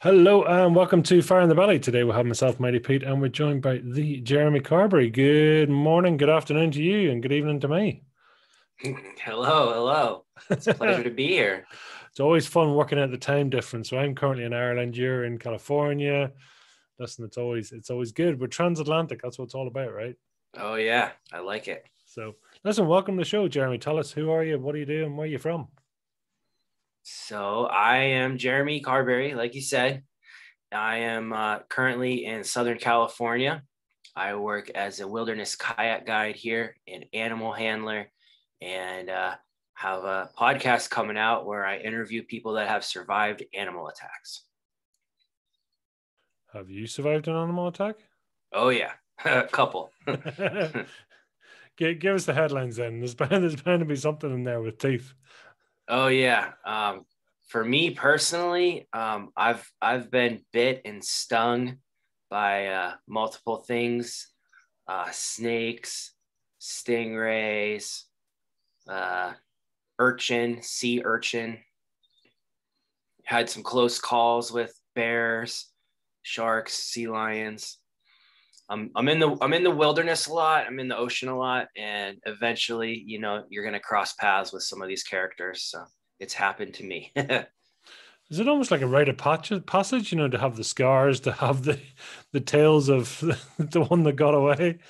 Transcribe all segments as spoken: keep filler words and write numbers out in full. Hello and welcome to Fire in the Belly. Today we'll have myself, Mighty Pete, and we're joined by the Jeremy Carberry. Good morning, good afternoon to you, and good evening to me. Hello, hello. It's a pleasure to be here. It's always fun working out the time difference. So I'm currently in Ireland, you're in California. Listen, it's always it's always good. We're transatlantic. That's what it's all about, right? Oh yeah, I like it. So listen, welcome to the show, Jeremy. Tell us, who are you? What do you do? And where are you from? So I am Jeremy Carberry, like you said. I am uh, currently in Southern California. I work as a wilderness kayak guide here, an animal handler, and uh, have a podcast coming out where I interview people that have survived animal attacks. Have you survived an animal attack? Oh yeah, a couple. Give us the headlines then. There's bound, there's bound to be something in there with teeth. Oh yeah. Um, for me personally, um, I've I've been bit and stung by uh, multiple things: uh, snakes, stingrays, uh, urchin, sea urchin. Had some close calls with bears, sharks, sea lions. I'm I'm in the I'm in the wilderness a lot. I'm in the ocean a lot, and eventually, you know, you're gonna cross paths with some of these characters. So it's happened to me. Is it almost like a rite of passage, you know, to have the scars, to have the the tales of the one that got away?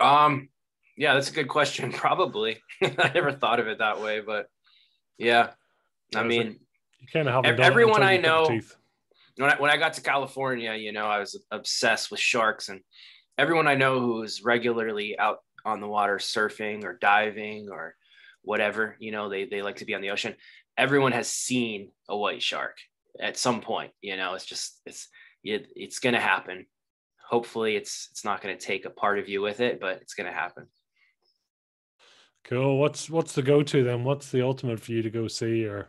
Um, yeah, that's a good question. Probably, I never thought of it that way, but yeah, I, I mean, like, you kind of have everyone I know. When I, when I got to California, you know, I was obsessed with sharks, and everyone I know who is regularly out on the water surfing or diving or whatever, you know, they, they like to be on the ocean. Everyone has seen a white shark at some point, you know, it's just, it's, it, it's going to happen. Hopefully it's, it's not going to take a part of you with it, but it's going to happen. Cool. What's, what's the go-to then? What's the ultimate for you to go see or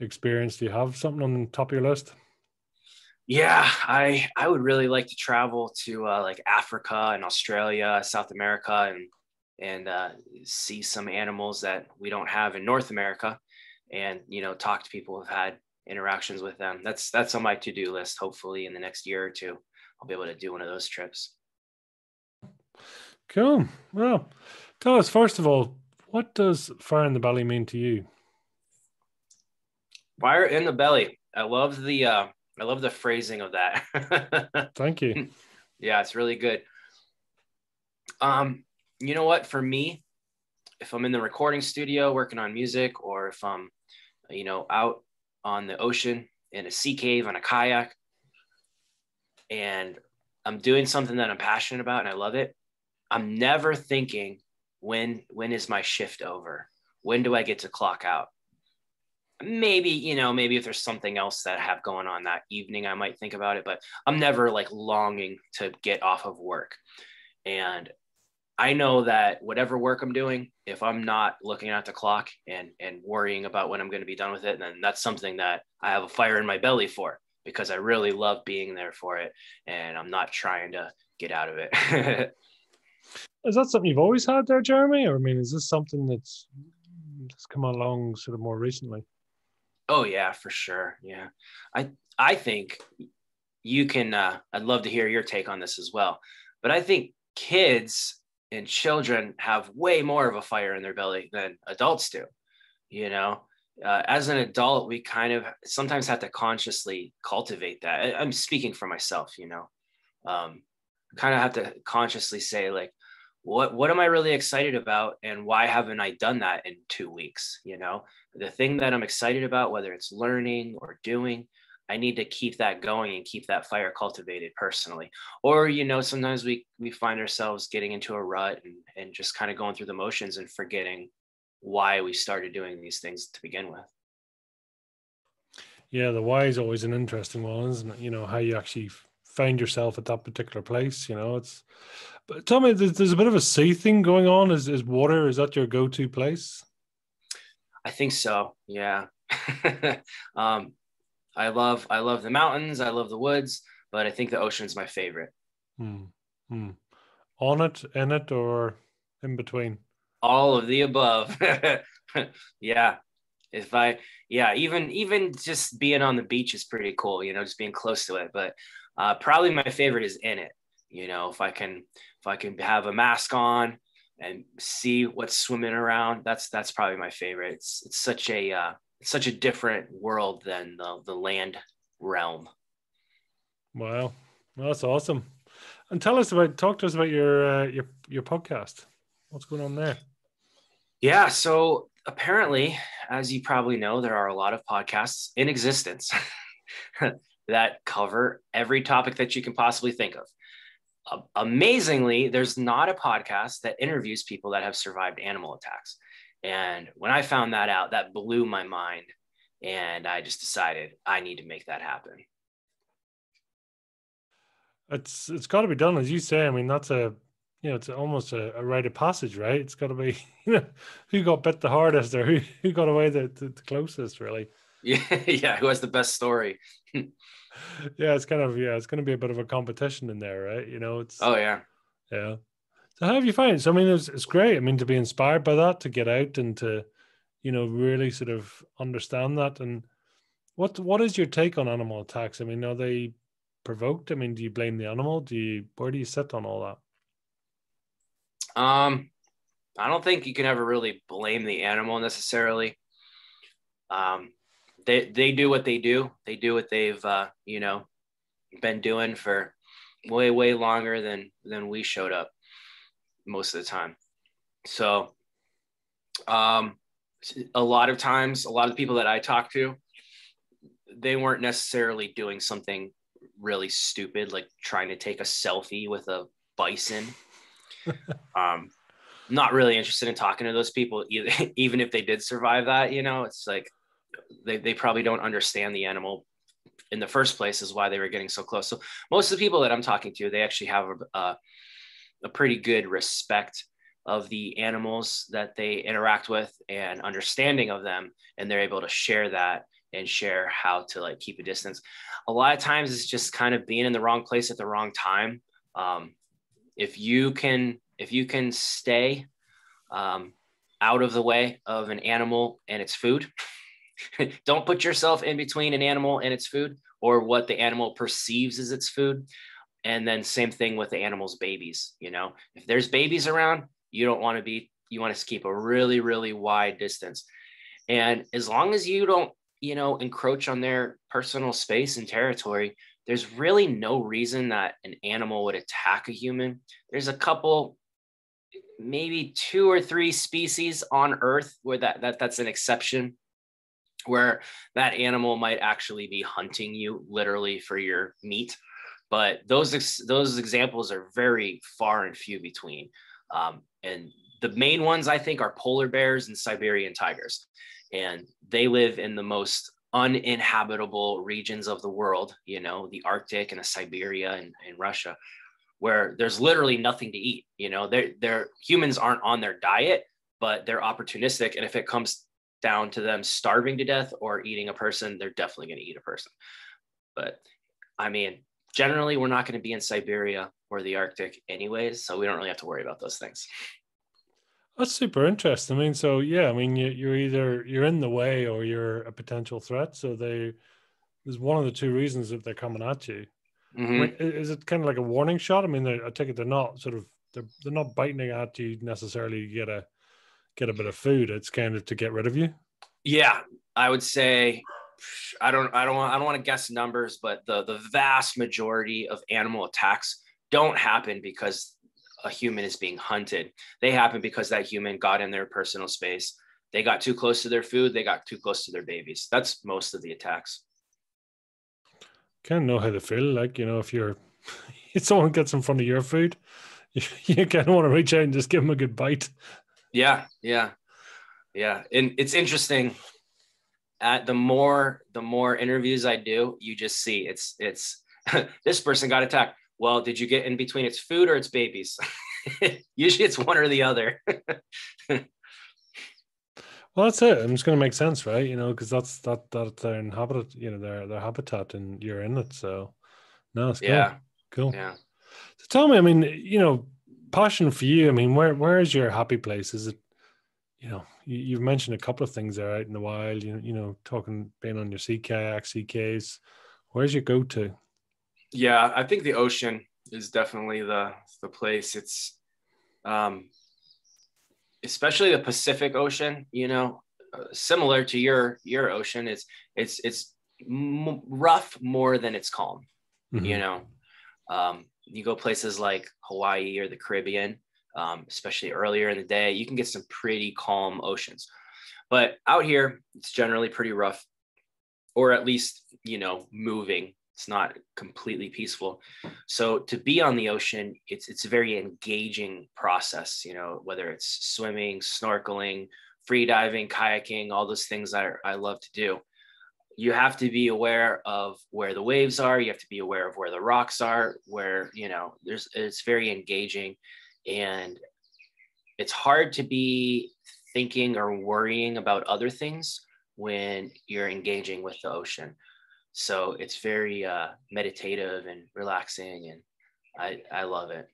experience? Do you have something on the top of your list? Yeah, I I would really like to travel to uh, like Africa and Australia, South America, and and uh, see some animals that we don't have in North America, and you know, talk to people who've had interactions with them. That's that's on my to-do list. Hopefully, in the next year or two, I'll be able to do one of those trips. Cool. Well, tell us first of all, what does Fire in the Belly mean to you? Fire in the Belly. I love the. Uh, I love the phrasing of that. Thank you. Yeah, it's really good. Um, you know what? For me, if I'm in the recording studio working on music, or if I'm, you know, out on the ocean in a sea cave on a kayak, and I'm doing something that I'm passionate about and I love it, I'm never thinking, when when is my shift over? When do I get to clock out? Maybe, you know, maybe if there's something else that I have going on that evening, I might think about it, but I'm never like longing to get off of work. And I know that whatever work I'm doing, if I'm not looking at the clock and, and worrying about when I'm going to be done with it, then that's something that I have a fire in my belly for, because I really love being there for it. And I'm not trying to get out of it. Is that something you've always had there, Jeremy? Or I mean, is this something that's just come along sort of more recently? Oh yeah, for sure. Yeah. I, I think you can, uh, I'd love to hear your take on this as well, but I think kids and children have way more of a fire in their belly than adults do. You know, uh, as an adult, we kind of sometimes have to consciously cultivate that. I, I'm speaking for myself, you know, um, kind of have to consciously say like, What what am I really excited about, and why haven't I done that in two weeks? You know, the thing that I'm excited about, whether it's learning or doing, I need to keep that going and keep that fire cultivated personally. Or, you know, sometimes we we find ourselves getting into a rut and, and just kind of going through the motions and forgetting why we started doing these things to begin with. Yeah, the why is always an interesting one, isn't it? You know, how you actually find yourself at that particular place, you know, it's, but tell me, there's, there's a bit of a sea thing going on. Is, is water, is that your go-to place? I think so. Yeah. um, I love, I love the mountains. I love the woods, but I think the ocean's my favorite. Hmm. Hmm. On it, in it, or in between? All of the above. Yeah. if I, yeah, even, even just being on the beach is pretty cool, you know, just being close to it. But uh, probably my favorite is in it. You know, if I can, if I can have a mask on and see what's swimming around, that's, that's probably my favorite. It's, it's such a, uh, it's such a different world than the, the land realm. Wow. Well, that's awesome. And tell us about, talk to us about your, uh, your, your podcast. What's going on there? Yeah. So apparently, as you probably know, there are a lot of podcasts in existence that cover every topic that you can possibly think of. Amazingly, there's not a podcast that interviews people that have survived animal attacks. And when I found that out, that blew my mind. And I just decided I need to make that happen. It's, it's got to be done, as you say. I mean, that's a, you know, it's almost a, a rite of passage, right? It's got to be, you know, who got bit the hardest or who, who got away the, the, the closest, really. Yeah, yeah. Who has the best story? Yeah, it's kind of, yeah, it's going to be a bit of a competition in there, right? You know, it's, oh yeah, yeah. So how have you found it? So I mean, it's, it's great. I mean, to be inspired by that, to get out and to, you know, really sort of understand that. And what what is your take on animal attacks? I mean, are they provoked? I mean, do you blame the animal? Do you, where do you sit on all that? Um, I don't think you can ever really blame the animal necessarily. Um, they they do what they do. They do what they've uh, you know, been doing for way way longer than than we showed up most of the time. So, um, a lot of times, a lot of people that I talk to, they weren't necessarily doing something really stupid, like trying to take a selfie with a bison. um, not really interested in talking to those people either, even if they did survive that. You know, it's like they, they probably don't understand the animal in the first place is why they were getting so close. So most of the people that I'm talking to, they actually have a, a, a pretty good respect of the animals that they interact with and understanding of them. And they're able to share that and share how to like keep a distance. A lot of times it's just kind of being in the wrong place at the wrong time. Um, if you can, if you can stay um, out of the way of an animal and its food, don't put yourself in between an animal and its food or what the animal perceives as its food. And then same thing with the animal's babies. You know, if there's babies around, you don't want to be, you want to keep a really, really wide distance. And as long as you don't, you know, encroach on their personal space and territory, there's really no reason that an animal would attack a human. There's a couple, maybe two or three species on Earth where that, that that's an exception, where that animal might actually be hunting you literally for your meat. But those, those examples are very far and few between. Um, and the main ones I think are polar bears and Siberian tigers. And they live in the most uninhabitable regions of the world, you know, the Arctic and the Siberia and, and Russia, where there's literally nothing to eat. You know, they're, they're, humans aren't on their diet, but they're opportunistic. And if it comes down to them starving to death or eating a person, they're definitely going to eat a person. But I mean, generally, we're not going to be in Siberia or the Arctic anyways, so we don't really have to worry about those things. That's super interesting. I mean, so yeah, I mean, you, you're either you're in the way or you're a potential threat. So they, there's one of the two reasons that they're coming at you. Mm-hmm. I mean, is it kind of like a warning shot? I mean, I take it they're not sort of they're they're not biting at you necessarily to get a get a bit of food. It's kind of to get rid of you. Yeah, I would say. I don't, I don't want, I don't want to guess numbers, but the, the vast majority of animal attacks don't happen because a human is being hunted. They happen because that human got in their personal space. They got too close to their food. They got too close to their babies. That's most of the attacks. Kind of know how they feel. Like, you know, if you're, if someone gets in front of your food, you, you kind of want to reach out and just give them a good bite. Yeah. Yeah. Yeah. And it's interesting. At the more, the more interviews I do, you just see it's, it's, this person got attacked. Well, did you get in between its food or its babies? Usually it's one or the other. Well, that's it. I'm just going to make sense, right? You know, because that's, that, that their inhabitat, you know, their, their habitat and you're in it. So no, it's yeah. Cool. Cool. Yeah. So tell me, I mean, you know, passion for you, I mean, where, where is your happy place? Is it, you know, you, you've mentioned a couple of things there out in the wild, you, you know, talking, being on your sea kayak, sea caves. Where's your go-to? Yeah, I think the ocean is definitely the the place. It's um, especially the Pacific Ocean, you know, uh, similar to your your ocean. It's it's it's m- rough more than it's calm, mm-hmm. you know. Um, you go places like Hawaii or the Caribbean, um, especially earlier in the day, you can get some pretty calm oceans. But out here, it's generally pretty rough, or at least, you know, moving. It's not completely peaceful. So to be on the ocean, it's it's a very engaging process, you know, whether it's swimming, snorkeling, free diving, kayaking, all those things I I love to do. You have to be aware of where the waves are. You have to be aware of where the rocks are, where, you know, there's, it's very engaging, and it's hard to be thinking or worrying about other things when you're engaging with the ocean. So it's very uh, meditative and relaxing, and I, I love it.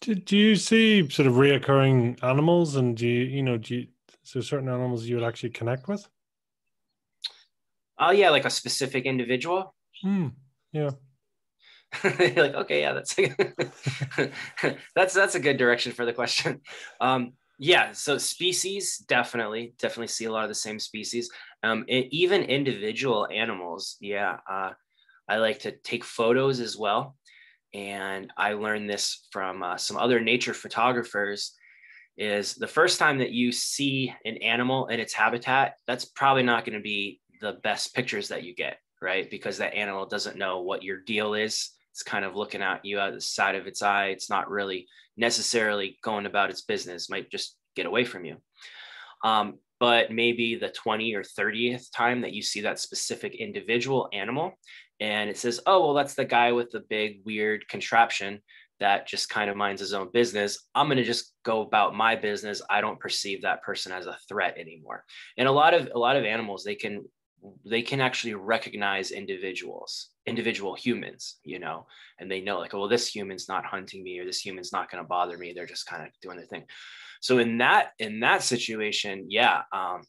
Do, do you see sort of reoccurring animals, and do you, you know, do you, is there certain animals you would actually connect with? Oh, uh, yeah, like a specific individual. Mm, yeah. Like, okay, yeah, that's that's that's a good direction for the question. Um, yeah, so species, definitely, definitely see a lot of the same species. Um, and even individual animals, yeah. Uh, I like to take photos as well. And I learned this from uh, some other nature photographers, is the first time that you see an animal in its habitat, that's probably not going to be the best pictures that you get, right? Because that animal doesn't know what your deal is. It's kind of looking at you out of the side of its eye. It's not really necessarily going about its business, might just get away from you. Um, but maybe the twentieth or thirtieth time that you see that specific individual animal, and it says, oh, well, that's the guy with the big weird contraption that just kind of minds his own business. I'm going to just go about my business. I don't perceive that person as a threat anymore. And a lot of, a lot of animals, they can, they can actually recognize individuals, individual humans, you know, and they know, like, oh, well, this human's not hunting me, or this human's not going to bother me. They're just kind of doing their thing. So in that, in that situation, yeah, um,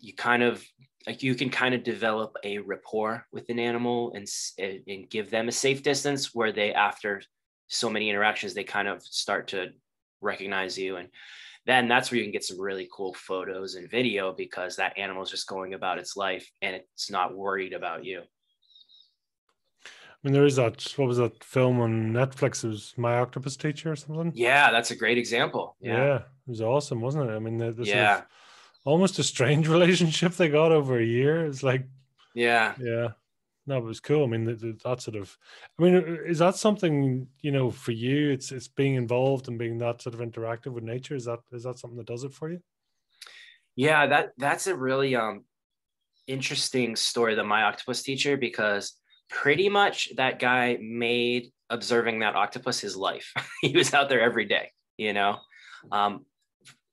you kind of, like, you can kind of develop a rapport with an animal, and, and give them a safe distance where they, after so many interactions, they kind of start to recognize you. And then that's where you can get some really cool photos and video, because that animal is just going about its life and it's not worried about you. I mean, there is that, what was that film on Netflix? It was My Octopus Teacher or something. Yeah, that's a great example. Yeah, yeah, it was awesome, wasn't it? I mean, this yeah. Sort of almost a strange relationship they got over a year. It's like, yeah, yeah. No, it was cool. I mean, that, that sort of, I mean, is that something, you know, for you, it's it's being involved and being that sort of interactive with nature? Is that, is that something that does it for you? Yeah, that that's a really um, interesting story, the My Octopus Teacher, because pretty much that guy made observing that octopus his life. He was out there every day, you know. Um,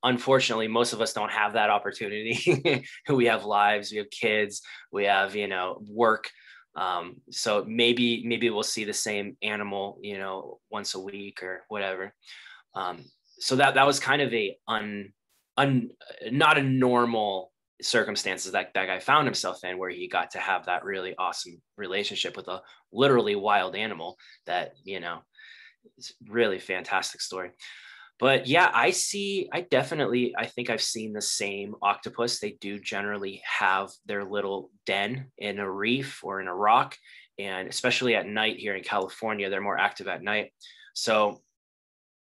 unfortunately, most of us don't have that opportunity. We have lives, we have kids, we have, you know, work. Um, so maybe, maybe we'll see the same animal, you know, once a week or whatever. Um, so that, that was kind of a, un, un, not a normal circumstances that that guy found himself in, where he got to have that really awesome relationship with a literally wild animal that, you know, it's really fantastic story. But yeah, I see, I definitely, I think I've seen the same octopus. They do generally have their little den in a reef or in a rock. And especially at night here in California, they're more active at night. So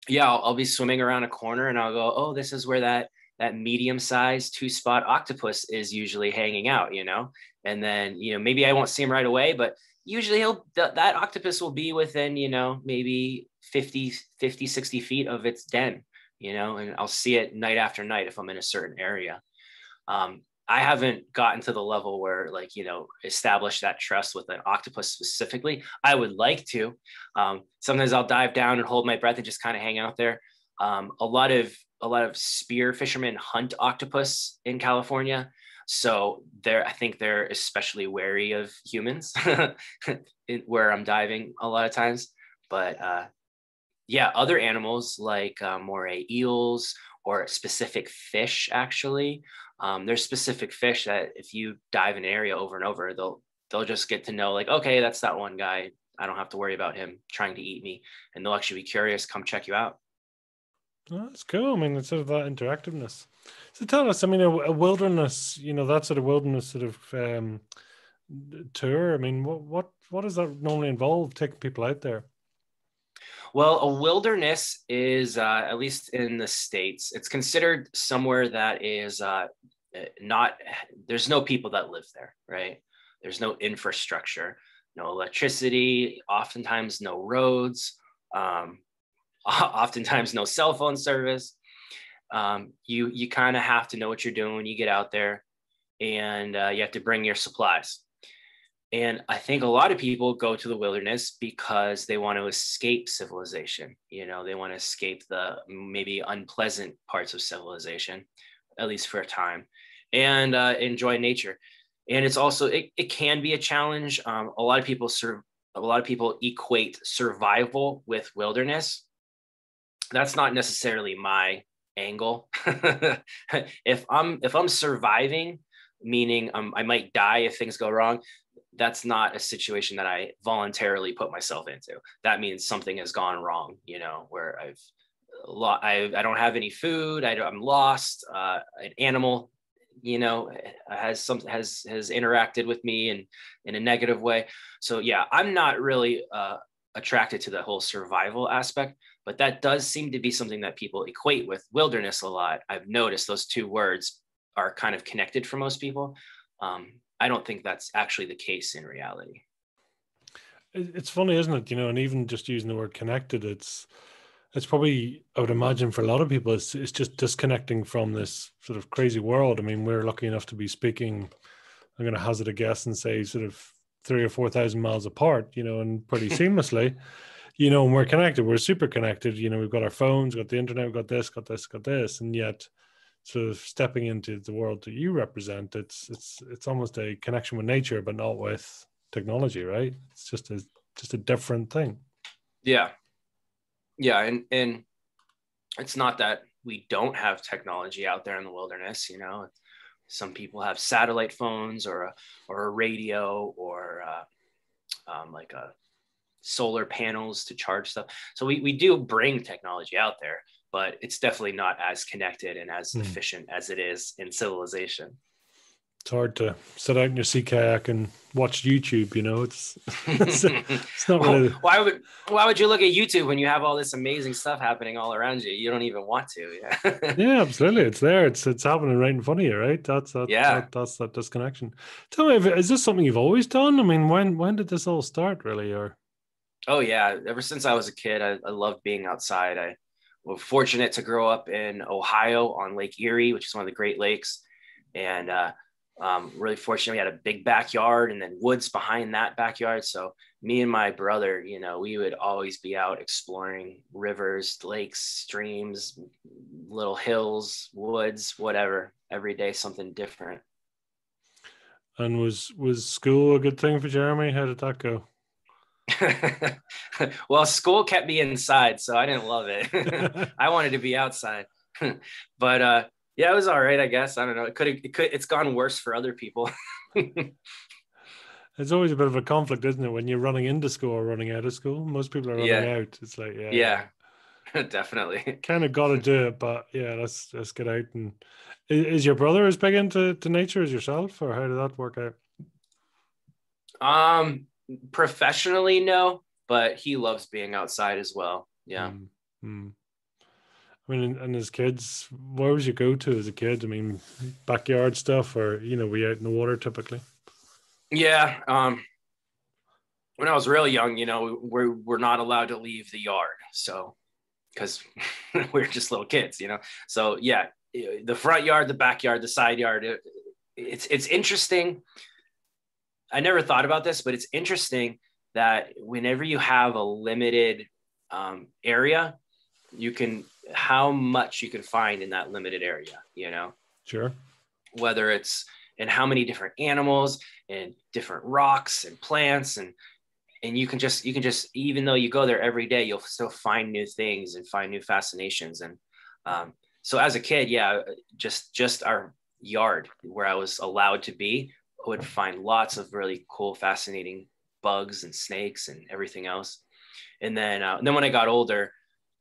yeah, I'll, I'll be swimming around a corner and I'll go, oh, this is where that, that medium-sized two-spot octopus is usually hanging out, you know? And then, you know, maybe I won't see him right away, but usually he'll, th- that octopus will be within, you know, maybe fifty, sixty feet of its den, you know, and I'll see it night after night if I'm in a certain area. Um, I haven't gotten to the level where, like, you know, establish that trust with an octopus specifically. I would like to. Um, sometimes I'll dive down and hold my breath and just kind of hang out there. Um, a lot of, a lot of spear fishermen hunt octopus in California. So they're, I think they're especially wary of humans where I'm diving a lot of times, but, uh, yeah, other animals like uh, moray eels or specific fish, actually. Um, there's specific fish that if you dive in an area over and over, they'll they'll just get to know, like, okay, that's that one guy. I don't have to worry about him trying to eat me. And they'll actually be curious, come check you out. Oh, that's cool. I mean, it's sort of that interactiveness. So tell us, I mean, a, a wilderness, you know, that sort of wilderness sort of um, tour. I mean, what, what, what does that normally involve, taking people out there? Well, a wilderness is, uh, at least in the States, it's considered somewhere that is uh, not, there's no people that live there, right? There's no infrastructure, no electricity, oftentimes no roads, um, oftentimes no cell phone service. Um, you you kind of have to know what you're doing when you get out there, and uh, you have to bring your supplies. And I think a lot of people go to the wilderness because they want to escape civilization. You know, they want to escape the maybe unpleasant parts of civilization, at least for a time, and uh, enjoy nature. And it's also, it, it can be a challenge. Um, a lot of people serve, a lot of people equate survival with wilderness. That's not necessarily my angle. If I'm, if I'm surviving, meaning um, I might die if things go wrong, that's not a situation that I voluntarily put myself into. That means something has gone wrong, you know, where I've, I, I don't have any food, I don't, I'm lost, uh, an animal, you know, has some has has interacted with me in in a negative way. So yeah, I'm not really uh, attracted to the whole survival aspect, but that does seem to be something that people equate with wilderness a lot. I've noticed those two words are kind of connected for most people. Um, I don't think that's actually the case in reality. It's funny, isn't it? You know, and even just using the word connected, it's It's probably, I would imagine, for a lot of people, it's, it's just disconnecting from this sort of crazy world. I mean, we're lucky enough to be speaking, I'm going to hazard a guess and say sort of three or four thousand miles apart, you know, and pretty seamlessly, you know, and we're connected, we're super connected, you know, we've got our phones, got the internet, we've got this, got this, got this, and yet sort of stepping into the world that you represent, it's, it's, it's almost a connection with nature, but not with technology, right? It's just a, just a different thing. Yeah. Yeah, and and it's not that we don't have technology out there in the wilderness. You know, some people have satellite phones or a, or a radio or uh, um, like a solar panels to charge stuff. So we we do bring technology out there, but it's definitely not as connected and as mm. efficient as it is in civilization. It's hard to sit out in your sea kayak and watch YouTube, you know, it's, it's, it's not really. Well, why would, why would you look at YouTube when you have all this amazing stuff happening all around you? You don't even want to. Yeah, yeah, absolutely. It's there. It's, it's happening right in front of you, right? That's, that, yeah. that, that's that disconnection. Tell me, is this something you've always done? I mean, when, when did this all start really? Or. Oh yeah. Ever since I was a kid, I, I loved being outside. I was fortunate to grow up in Ohio on Lake Erie, which is one of the Great Lakes. And, uh, Um, really fortunate, we had a big backyard and then woods behind that backyard. So me and my brother, you know, we would always be out exploring rivers, lakes, streams, little hills, woods, whatever. Every day, something different. And was was school a good thing for Jeremy? How did that go? Well, school kept me inside, so I didn't love it. I wanted to be outside, but uh, yeah, it was all right, I guess. I don't know. It could, it could, it's gone worse for other people. It's always a bit of a conflict, isn't it? When you're running into school or running out of school, most people are running yeah. out. It's like, yeah, yeah, definitely. Kind of got to do it, but yeah, let's let's get out. And is, is your brother as big into to nature as yourself, or how did that work out? Um, professionally, no, but he loves being outside as well. Yeah. Mm-hmm. I mean, and as kids, where would you go to as a kid? I mean, backyard stuff, or, you know, were you out in the water typically? Yeah. Um, when I was real young, you know, we're, we're not allowed to leave the yard. So, because we're just little kids, you know? So yeah, the front yard, the backyard, the side yard, it, it's, it's interesting. I never thought about this, but it's interesting that whenever you have a limited um, area, you can, how much you can find in that limited area, you know? Sure. Whether it's, and how many different animals and different rocks and plants and, and you can just, you can just, even though you go there every day, you'll still find new things and find new fascinations. And um, so as a kid, yeah, just just our yard where I was allowed to be, I would find lots of really cool, fascinating bugs and snakes and everything else. And then, uh, and then when I got older,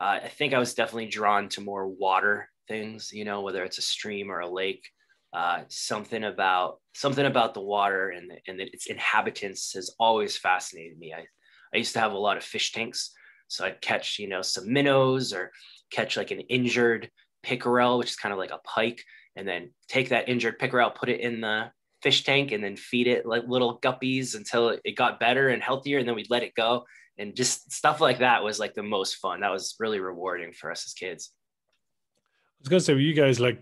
uh, I think I was definitely drawn to more water things, you know, whether it's a stream or a lake. Uh, something about something about the water and the, and the, its inhabitants has always fascinated me. I, I used to have a lot of fish tanks, so I'd catch, you know, some minnows or catch like an injured pickerel, which is kind of like a pike, and then take that injured pickerel, put it in the fish tank, and then feed it like little guppies until it got better and healthier, and then we'd let it go. And just stuff like that was like the most fun. That was really rewarding for us as kids. I was gonna say, were you guys like,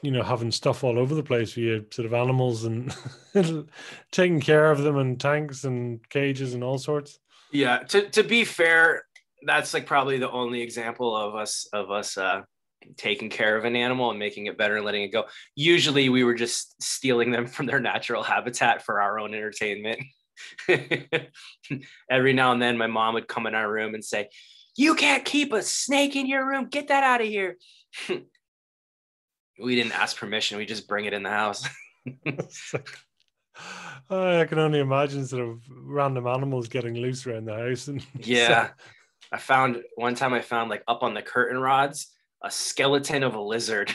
you know, having stuff all over the place for your sort of animals and taking care of them and tanks and cages and all sorts? Yeah, to, to be fair, that's like probably the only example of us of us uh, taking care of an animal and making it better and letting it go. Usually we were just stealing them from their natural habitat for our own entertainment. Every now and then my mom would come in our room and say, "You can't keep a snake in your room. Get that out of here." We didn't ask permission. We just bring it in the house. I can only imagine sort of random animals getting loose around the house. And yeah. So. I found one time I found like up on the curtain rods, a skeleton of a lizard.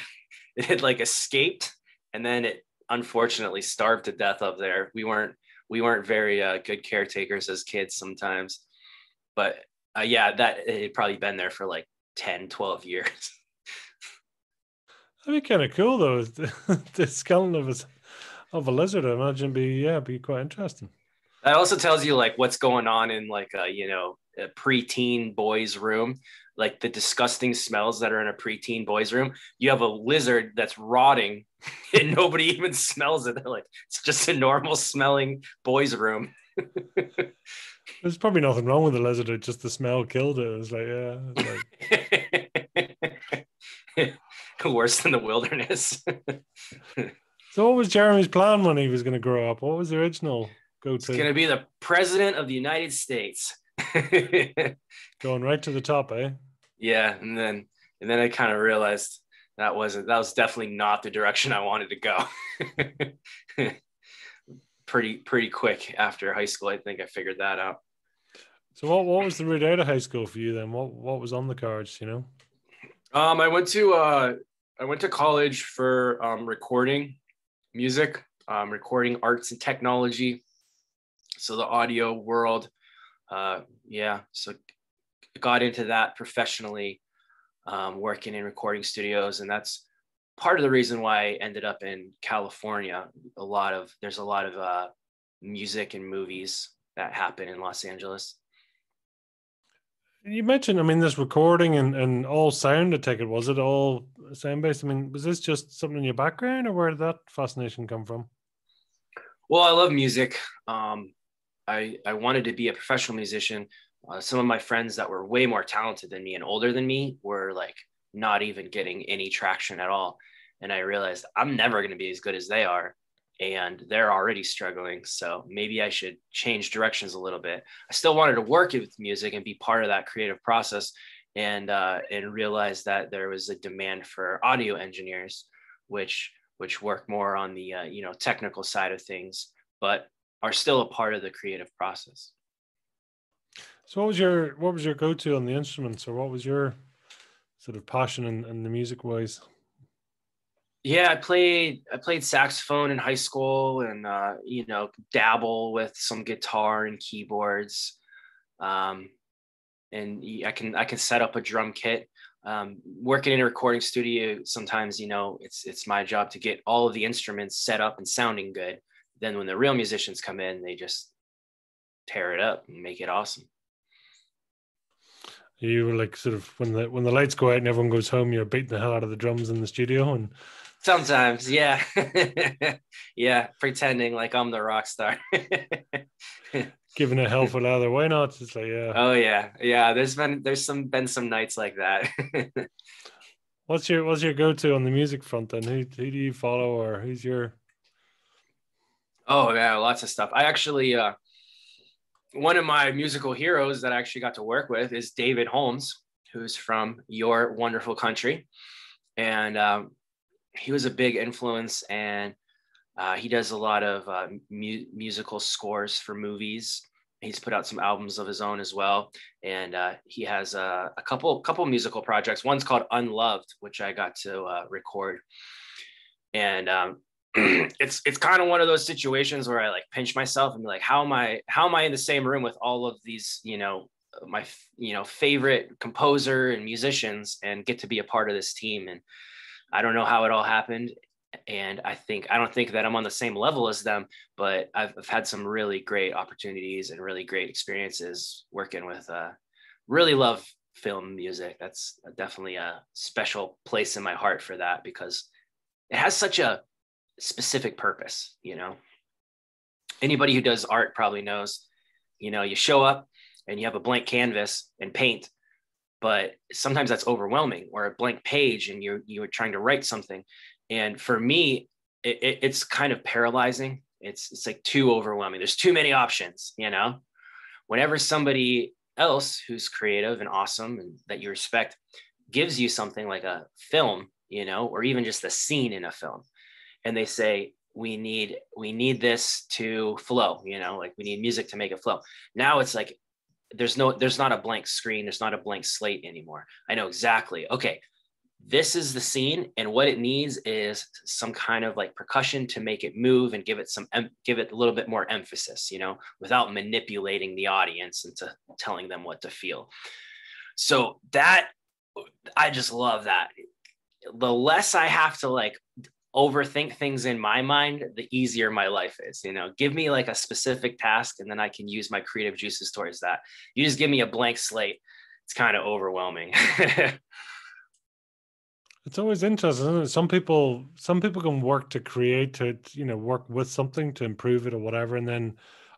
It had like escaped and then it unfortunately starved to death up there. We weren't, we weren't very uh, good caretakers as kids sometimes, but uh, yeah, that it had probably been there for like ten, twelve years. That'd be kind of cool, though. The skeleton of a, of a lizard, I imagine, be yeah, be quite interesting. That also tells you like what's going on in like a, you know, a preteen boy's room, like the disgusting smells that are in a preteen boy's room. You have a lizard that's rotting, and nobody even smells it. They're like, it's just a normal smelling boy's room. There's probably nothing wrong with the lizard. It just the smell killed it. It was like, yeah. It was like... Worse than the wilderness. So what was Jeremy's plan when he was going to grow up? What was the original go-to? He's going to be the president of the United States. Going right to the top, eh? Yeah, and then and then I kind of realized that wasn't that was definitely not the direction I wanted to go. pretty pretty quick after high school, I think I figured that out. So what what was the route out of high school for you then? What what was on the cards, you know? Um, I went to uh, I went to college for um, recording music, um, recording arts and technology, so the audio world. Uh, yeah, so got into that professionally, um, working in recording studios, and that's part of the reason why I ended up in California. A lot of there's a lot of uh, music and movies that happen in Los Angeles. You mentioned, I mean, this recording and, and all sound ticket, was it all sound-based? I mean, was this just something in your background, or where did that fascination come from? Well, I love music. Um, I, I wanted to be a professional musician. Uh, some of my friends that were way more talented than me and older than me were, like, not even getting any traction at all. And I realized I'm never going to be as good as they are, and they're already struggling, so maybe I should change directions a little bit. I still wanted to work with music and be part of that creative process, and uh, and realized that there was a demand for audio engineers, which which work more on the uh, you know technical side of things, but are still a part of the creative process. So what was your what was your go-to on the instruments, or what was your sort of passion in, in the music wise? Yeah, I played I played saxophone in high school, and uh, you know, dabble with some guitar and keyboards, um, and I can I can set up a drum kit. Um, working in a recording studio, sometimes you know it's it's my job to get all of the instruments set up and sounding good. Then when the real musicians come in, they just tear it up and make it awesome. You were like sort of when the when the lights go out and everyone goes home, you're beating the hell out of the drums in the studio and. Sometimes, yeah. Yeah, pretending like I'm the rock star. Giving a hell for leather. Why not? It's like, yeah. Oh yeah. Yeah. There's been there's some been some nights like that. What's your what's your go-to on the music front then? Who who do you follow, or who's your Oh yeah, lots of stuff. I actually uh one of my musical heroes that I actually got to work with is David Holmes, who's from your wonderful country. And um, he was a big influence, and uh, he does a lot of uh, mu- musical scores for movies. He's put out some albums of his own as well. And uh, he has uh, a couple couple musical projects. One's called Unloved, which I got to uh, record. And um, it's it's kind of one of those situations where I like pinch myself and be like, how am I how am I in the same room with all of these, you know, my, you know, favorite composer and musicians, and get to be a part of this team? And I don't know how it all happened. And I think, I don't think that I'm on the same level as them, but I've, I've had some really great opportunities and really great experiences working with, uh, really love film music. That's definitely a special place in my heart for that, because it has such a specific purpose. You know, anybody who does art probably knows, you know, you show up and you have a blank canvas and paint, but sometimes that's overwhelming, or a blank page and you're, you're trying to write something. And for me, it, it, it's kind of paralyzing. It's it's like too overwhelming. There's too many options, you know. Whenever somebody else who's creative and awesome and that you respect gives you something like a film, you know, or even just the scene in a film, and they say, we need we need this to flow, you know, like we need music to make it flow. Now it's like there's no there's not a blank screen. There's not a blank slate anymore. I know exactly. Okay. This is the scene, and what it needs is some kind of like percussion to make it move and give it some, give it a little bit more emphasis, you know, without manipulating the audience into telling them what to feel. So that, I just love that. The less I have to like overthink things in my mind, the easier my life is, you know. Give me like a specific task, and then I can use my creative juices towards that. You just give me a blank slate, it's kind of overwhelming. It's always interesting, isn't it? Some people, some people can work to create it, you know, work with something to improve it or whatever. And then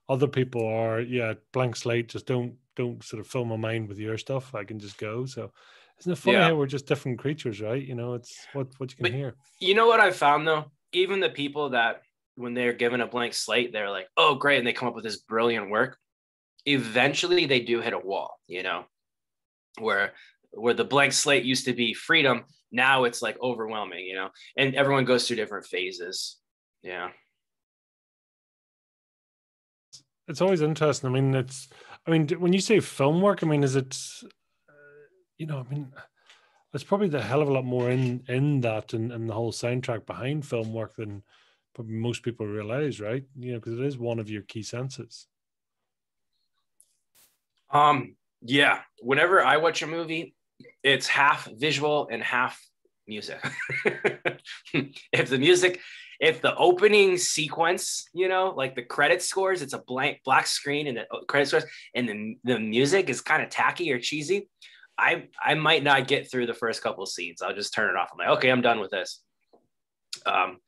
other people are, yeah, blank slate, just don't, don't sort of fill my mind with your stuff. I can just go. So isn't it funny yeah. how we're just different creatures, right? You know, it's what, what you can but hear. You know what I found though? Even the people that when they're given a blank slate, they're like, oh, great. And they come up with this brilliant work. Eventually they do hit a wall, you know, where, where the blank slate used to be freedom. Now it's like overwhelming, you know, and everyone goes through different phases. Yeah. It's always interesting. I mean, it's, I mean, when you say film work, I mean, is it, uh, you know, I mean, there's probably the hell of a lot more in, in that and, and the whole soundtrack behind film work than probably most people realize, right? You know, because it is one of your key senses. Um, yeah. Whenever I watch a movie, it's half visual and half music. If the music, if the opening sequence, you know, like the credit scores, it's a blank black screen and the credit scores, and then the music is kind of tacky or cheesy, I I might not get through the first couple of scenes. I'll just turn it off. I'm like, okay, I'm done with this. Um,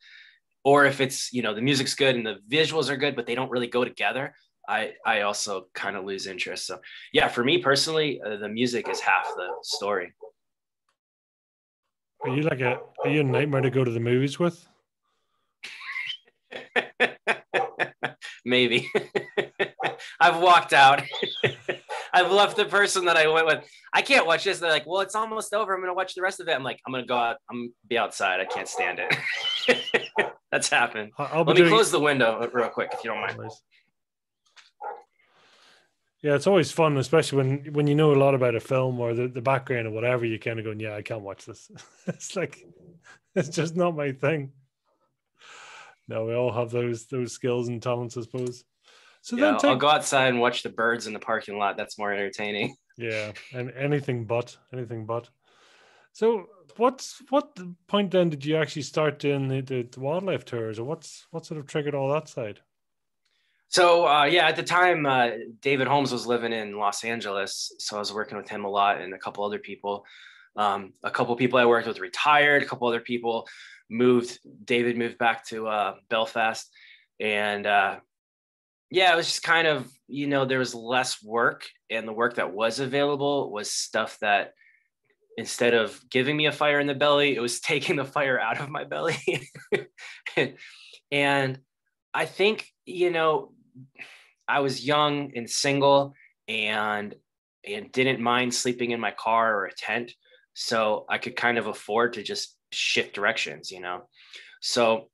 or if it's, you know, the music's good and the visuals are good, but they don't really go together, I, I also kind of lose interest. So yeah, for me personally, uh, the music is half the story. Are you like a, are you a nightmare to go to the movies with? Maybe. I've walked out. I've left the person that I went with. I can't watch this. They're like, well, it's almost over. I'm going to watch the rest of it. I'm like, I'm going to go out. I'm going to be outside. I can't stand it. That's happened. Let me doing... close the window real quick, if you don't mind. Yeah, it's always fun, especially when, when you know a lot about a film or the, the background or whatever, you're kind of going, yeah, I can't watch this. It's like, it's just not my thing. No, we all have those those skills and talents, I suppose. So yeah, then take... I'll go outside and watch the birds in the parking lot. That's more entertaining. Yeah, and anything but, anything but. So what's what point then did you actually start doing the, the, the wildlife tours, or what's what sort of triggered all that side? So, uh, yeah, at the time, uh, David Holmes was living in Los Angeles. So I was working with him a lot and a couple other people. Um, a couple people I worked with retired, a couple other people moved. David moved back to uh, Belfast. And uh, yeah, it was just kind of, you know, there was less work, and the work that was available was stuff that instead of giving me a fire in the belly, it was taking the fire out of my belly. And I think, you know, I was young and single and and didn't mind sleeping in my car or a tent. So I could kind of afford to just shift directions, you know? So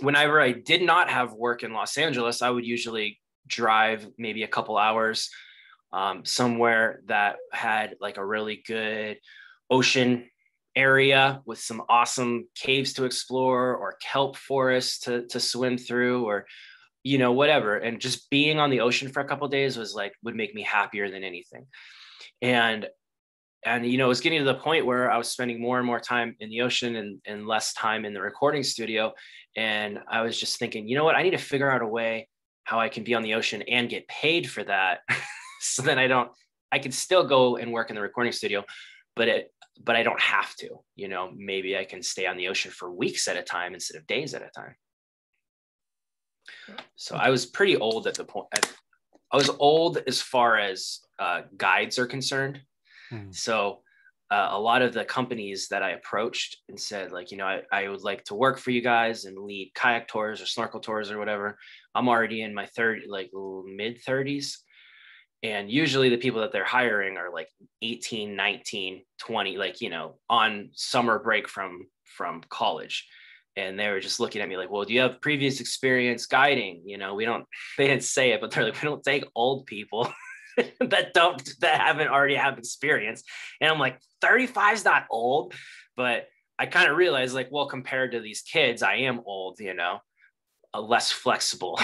whenever I did not have work in Los Angeles, I would usually drive maybe a couple hours um, somewhere that had like a really good ocean area with some awesome caves to explore, or kelp forests to, to swim through, or, you know, whatever. And just being on the ocean for a couple of days was like, would make me happier than anything. And, and, you know, it was getting to the point where I was spending more and more time in the ocean and, and less time in the recording studio. And I was just thinking, you know what, I need to figure out a way how I can be on the ocean and get paid for that. So then I don't, I can still go and work in the recording studio, but it, but I don't have to, you know, maybe I can stay on the ocean for weeks at a time instead of days at a time. So I was pretty old at the point. I was old as far as uh, guides are concerned. Hmm. So uh, a lot of the companies that I approached and said, like, you know, I, I would like to work for you guys and lead kayak tours or snorkel tours or whatever. I'm already in my third, like mid thirties. And usually the people that they're hiring are like eighteen, nineteen, twenty, like, you know, on summer break from, from college. And they were just looking at me like, well, do you have previous experience guiding? You know, we don't, they didn't say it, but they're like, we don't take old people that don't, that haven't already have experience. And I'm like, thirty-five is not old, but I kind of realized like, well, compared to these kids, I am old, you know, uh, less flexible,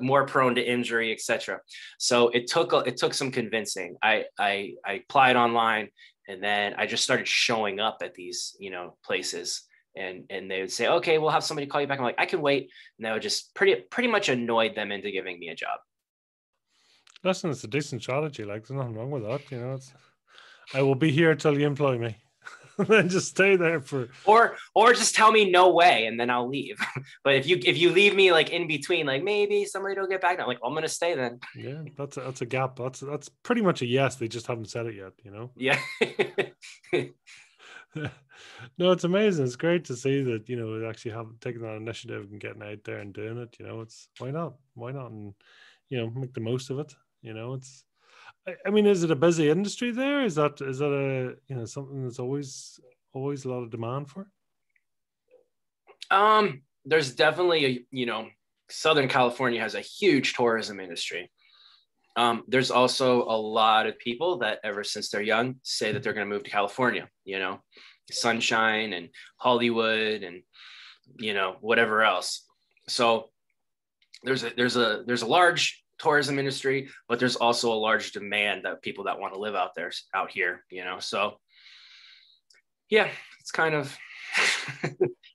more prone to injury, et cetera. So it took, it took some convincing. I, I, I applied online. And then I just started showing up at these, you know, places, and, and they would say, okay, we'll have somebody call you back. I'm like, I can wait. And that would just pretty, pretty much annoyed them into giving me a job. Listen, it's a decent strategy. Like, there's nothing wrong with that. You know, it's, I will be here till you employ me. And then just stay there for, or, or just tell me no way. And then I'll leave. But if you, if you leave me like in between, like maybe somebody will get back. I'm like, well, I'm going to stay then. Yeah. That's a, that's a gap. That's, that's pretty much a yes. They just haven't said it yet, you know? Yeah. No, it's amazing. It's great to see that, you know, actually have taken that initiative and getting out there and doing it, you know, it's why not, why not? And, you know, make the most of it. You know, it's, I mean, is it a busy industry there? Is that, is that a, you know, something that's always, always a lot of demand for? Um, there's definitely a, you know, Southern California has a huge tourism industry. Um, there's also a lot of people that ever since they're young say that they're going to move to California, you know, sunshine and Hollywood and, you know, whatever else. So there's a, there's a, there's a large tourism industry, but there's also a large demand that people that want to live out there, out here, you know? So yeah, it's kind of,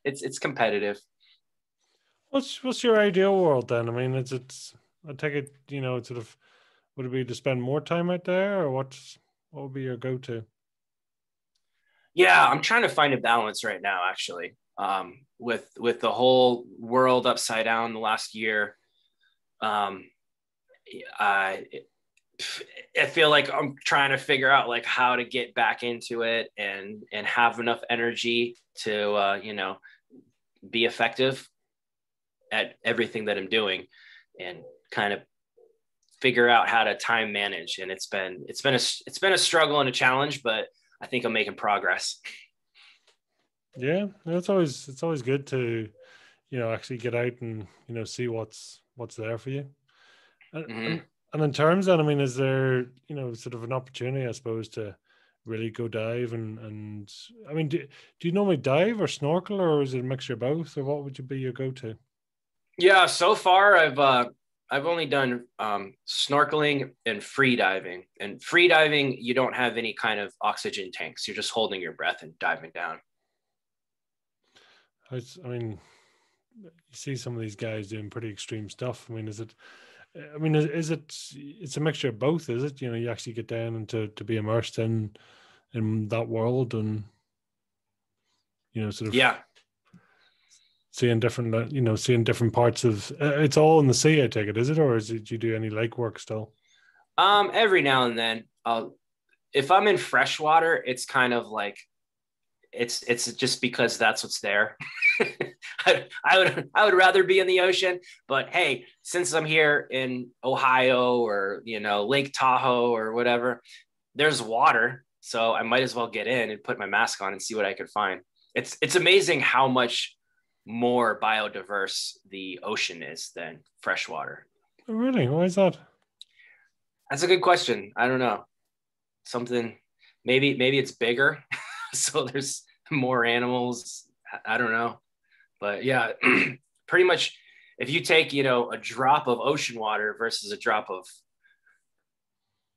it's, it's competitive. What's, what's your ideal world then? I mean, it's, it's, I take it, you know, it's sort of, would it be to spend more time out there, or what's, what would be your go-to? Yeah, I'm trying to find a balance right now, actually. Um, with, with the whole world upside down the last year, um, I, I feel like I'm trying to figure out like how to get back into it and, and have enough energy to, uh, you know, be effective at everything that I'm doing and kind of figure out how to time manage. And it's been, it's been a, it's been a struggle and a challenge, but I think I'm making progress. Yeah. It's always, it's always good to, you know, actually get out and, you know, see what's, what's there for you. Mm-hmm. And in terms of, I mean, is there, you know, sort of an opportunity, I suppose, to really go dive and, and I mean, do, do you normally dive or snorkel, or is it a mixture of both, or what would you be your go-to? Yeah, so far I've, uh, I've only done um, snorkeling and free diving. And free diving, you don't have any kind of oxygen tanks. You're just holding your breath and diving down. I, I mean, you see some of these guys doing pretty extreme stuff. I mean, is it, I mean, is, is it, it's a mixture of both, is it? You know, you actually get down and to, to be immersed in, in that world and, you know, sort of yeah, seeing different, you know, seeing different parts of, uh, it's all in the sea, I take it, is it? Or is it, do you do any lake work still? Um, every now and then, I'll, if I'm in freshwater, it's kind of like, it's, it's just because that's what's there. I, I would, I would rather be in the ocean, but hey, since I'm here in Ohio or, you know, Lake Tahoe or whatever, there's water. So I might as well get in and put my mask on and see what I could find. It's it's amazing how much more biodiverse the ocean is than freshwater. Oh, really? Why is that? That's a good question. I don't know. Something, maybe maybe it's bigger. So there's more animals. I don't know. But yeah, pretty much if you take, you know, a drop of ocean water versus a drop of,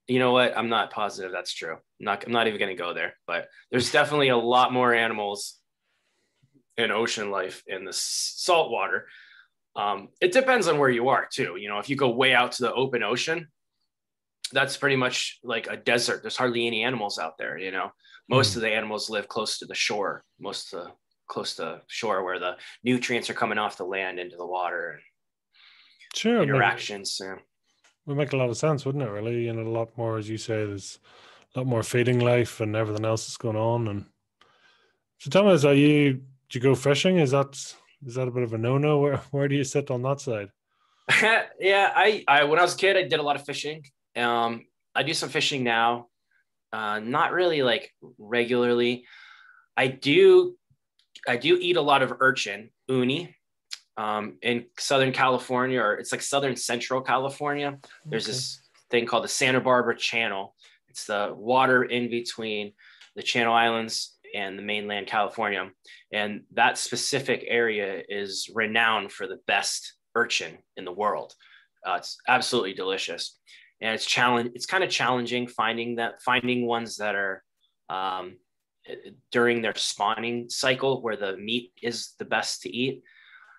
you know what? I'm not positive that's true. I'm not, I'm not even going to go there, but there's definitely a lot more animals in ocean life in the salt water. Um, it depends on where you are too. You know, if you go way out to the open ocean, that's pretty much like a desert. There's hardly any animals out there. You know, most mm-hmm. of the animals live close to the shore, most of the, close to shore where the nutrients are coming off the land into the water. Sure. Interactions. It would make a lot of sense, wouldn't it, really? And a lot more, as you say, there's a lot more feeding life and everything else that's going on. And so tell me, are you, do you go fishing? Is that, is that a bit of a no-no? Where, where do you sit on that side? Yeah. I, I, when I was a kid, I did a lot of fishing. Um, I do some fishing now. Uh, not really like regularly. I do, I do eat a lot of urchin, uni, um, in Southern California, or it's like Southern Central California. There's okay. this thing called the Santa Barbara Channel. It's the water in between the Channel Islands and the mainland California. And that specific area is renowned for the best urchin in the world. Uh, it's absolutely delicious. And it's challenge. It's kind of challenging finding that finding ones that are, um, during their spawning cycle where the meat is the best to eat.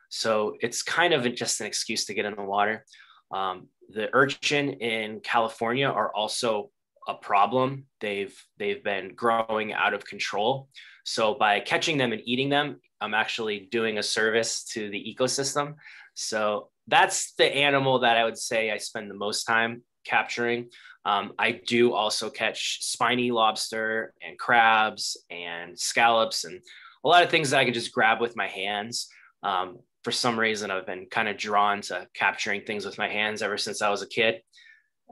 So it's kind of just an excuse to get in the water. Um, the urchin in California are also a problem. They've, they've been growing out of control. So by catching them and eating them, I'm actually doing a service to the ecosystem. So that's the animal that I would say I spend the most time capturing. Um, I do also catch spiny lobster and crabs and scallops and a lot of things that I can just grab with my hands. Um, for some reason, I've been kind of drawn to capturing things with my hands ever since I was a kid.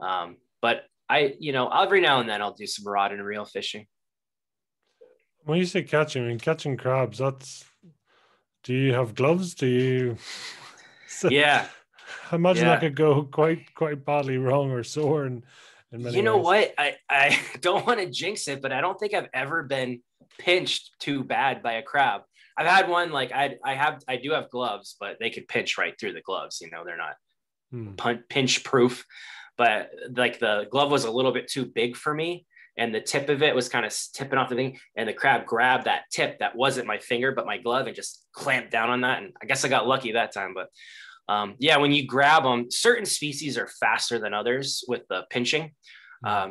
Um, but I, you know, every now and then I'll do some rod and reel fishing. When you say catching, I mean, catching crabs, that's, do you have gloves? Do you? Yeah. I imagine yeah. that could go quite, quite badly wrong or sore and, you know ways. What? I, I don't want to jinx it, but I don't think I've ever been pinched too bad by a crab. I've had one, like I I have, I do have gloves, but they could pinch right through the gloves. You know, they're not hmm. pun- pinch proof, but like the glove was a little bit too big for me. And the tip of it was kind of tipping off the thing. And the crab grabbed that tip that wasn't my finger, but my glove, and just clamped down on that. And I guess I got lucky that time, but Um, yeah, when you grab them, certain species are faster than others with the pinching. Um,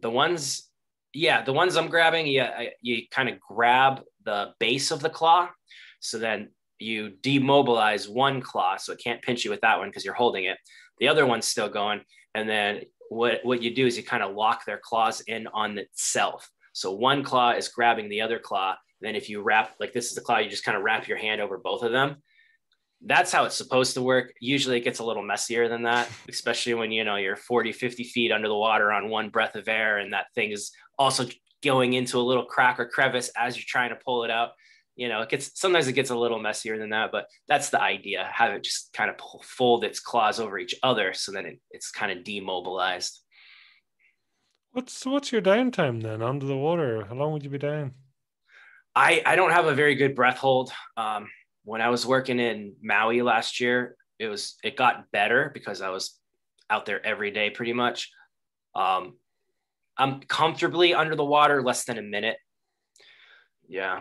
the ones, yeah, the ones I'm grabbing, yeah, you, you kind of grab the base of the claw. So then you demobilize one claw, so it can't pinch you with that one because you're holding it. The other one's still going. And then what, what you do is you kind of lock their claws in on itself. So one claw is grabbing the other claw. Then if you wrap, like this is the claw, you just kind of wrap your hand over both of them. That's how it's supposed to work. Usually it gets a little messier than that, especially when, you know, you're forty, fifty feet under the water on one breath of air. And that thing is also going into a little crack or crevice as you're trying to pull it out. You know, it gets, sometimes it gets a little messier than that, but that's the idea. Have it just kind of pull, fold its claws over each other. So then it, it's kind of demobilized. What's, what's your downtime then under the water? How long would you be down? I, I don't have a very good breath hold. Um, When I was working in Maui last year, it was, it got better because I was out there every day, pretty much. Um, I'm comfortably under the water less than a minute. Yeah.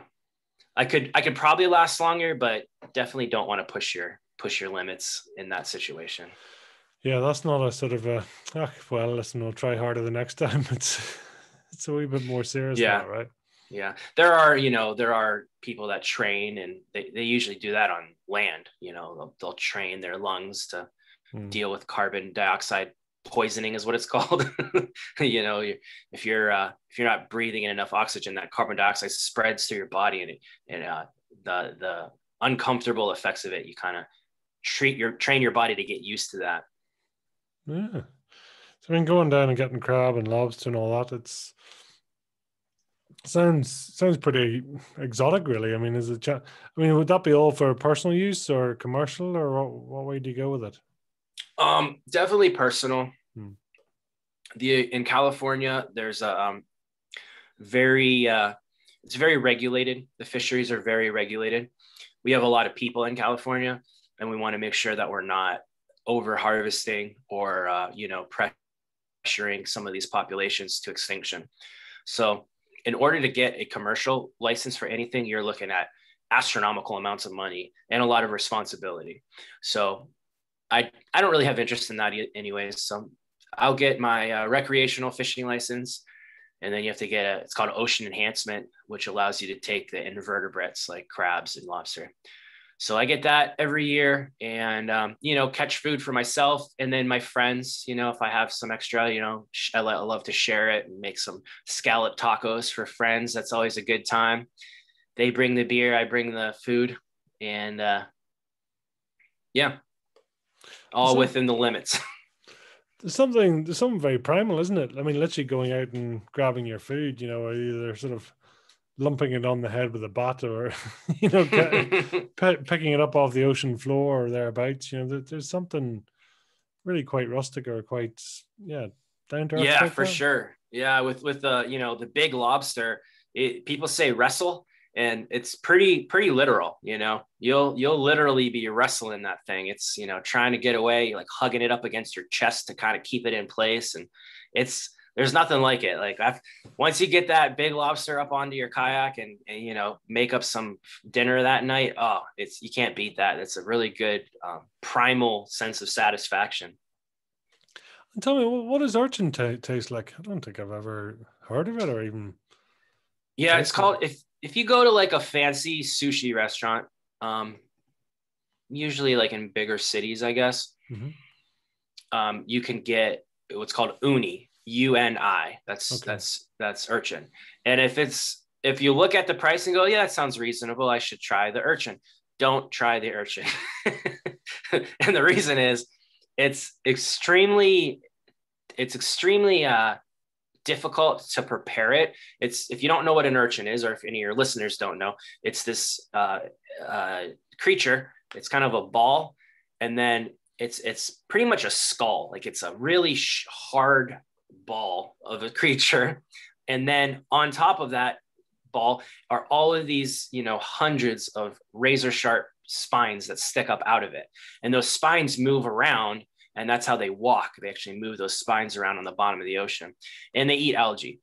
I could, I could probably last longer, but definitely don't want to push your, push your limits in that situation. Yeah. That's not a sort of a, oh, well, listen, I'll try harder the next time. It's, it's a wee bit more serious. Yeah. Now, right. Yeah. There are, you know, there are people that train and they, they usually do that on land. You know, they'll, they'll train their lungs to mm. deal with carbon dioxide poisoning is what it's called. You know, you, if you're, uh, if you're not breathing in enough oxygen, that carbon dioxide spreads through your body, and, and uh, the, the uncomfortable effects of it, you kind of treat your, train your body to get used to that. Yeah. So I mean, going down and getting crab and lobster and all that, it's, Sounds sounds pretty exotic, really. I mean, is it? I mean, would that be all for personal use or commercial, or what, what way do you go with it? Um, definitely personal. Hmm. The in California, there's a um, very uh, it's very regulated. The fisheries are very regulated. We have a lot of people in California, and we want to make sure that we're not over harvesting or uh, you know pressuring some of these populations to extinction. So, in order to get a commercial license for anything, you're looking at astronomical amounts of money and a lot of responsibility. So I, I don't really have interest in that anyways. So I'll get my uh, recreational fishing license, and then you have to get a, it's called ocean enhancement, which allows you to take the invertebrates like crabs and lobster. So I get that every year and, um, you know, catch food for myself and then my friends, you know, if I have some extra, you know, I, I love to share it and make some scallop tacos for friends. That's always a good time. They bring the beer, I bring the food, and uh, yeah, all so, within the limits. There's something, there's something very primal, isn't it? I mean, literally going out and grabbing your food, you know, either sort of lumping it on the head with a bat, or you know, p- picking it up off the ocean floor or thereabouts. You know, there, there's something really quite rustic or quite yeah down to earth. Yeah, for sure. Yeah, with with the uh, you know the big lobster, it, people say wrestle, and it's pretty pretty literal. You know, you'll you'll literally be wrestling that thing. It's you know trying to get away, like hugging it up against your chest to kind of keep it in place, and it's. There's nothing like it. Like I've, once you get that big lobster up onto your kayak and, and, you know, make up some dinner that night. Oh, it's, you can't beat that. It's a really good um, primal sense of satisfaction. And tell me, what does urchin t- taste like? I don't think I've ever heard of it or even. Yeah, it's called, if, if you go to like a fancy sushi restaurant, um, usually like in bigger cities, I guess, mm-hmm. um, you can get what's called uni. U N I that's okay. that's that's urchin, and if it's if you look at the price and go, yeah, that sounds reasonable, I should try the urchin. Don't try the urchin. And the reason is it's extremely it's extremely uh difficult to prepare it. It's, if you don't know what an urchin is, or if any of your listeners don't know, it's this uh uh creature. It's kind of a ball, and then it's it's pretty much a skull. Like it's a really sh- hard ball of a creature, and then on top of that ball are all of these you know hundreds of razor sharp spines that stick up out of it, and those spines move around, and that's how they walk. They actually move those spines around on the bottom of the ocean, and they eat algae.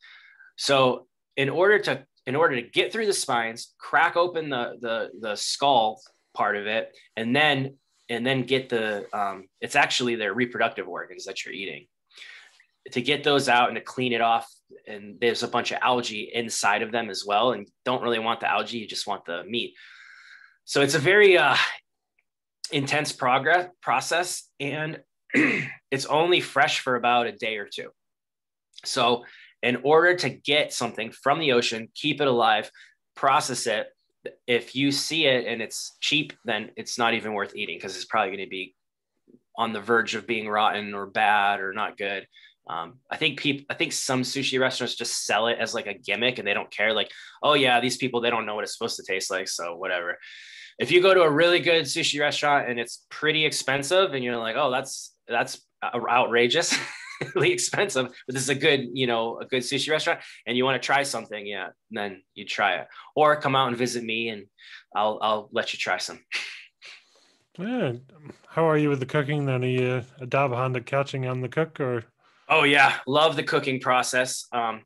So in order to in order to get through the spines, crack open the the the skull part of it, and then and then get the um it's actually their reproductive organs that you're eating, to get those out and to clean it off. And there's a bunch of algae inside of them as well. And don't really want the algae, you just want the meat. So it's a very uh, intense progress process, and it's only fresh for about a day or two. So in order to get something from the ocean, keep it alive, process it. If you see it and it's cheap, then it's not even worth eating, because it's probably going to be on the verge of being rotten or bad or not good. Um, I think people, I think some sushi restaurants just sell it as like a gimmick, and they don't care. Like, oh yeah, these people, they don't know what it's supposed to taste like, so whatever. If you go to a really good sushi restaurant and it's pretty expensive, and you're like, oh, that's, that's outrageously expensive, but this is a good, you know, a good sushi restaurant, and you want to try something. Yeah. Then you try it, or come out and visit me, and I'll, I'll let you try some. Yeah. How are you with the cooking then? Are you a dab hand at catching and the cook, or? Oh yeah, love the cooking process. Um,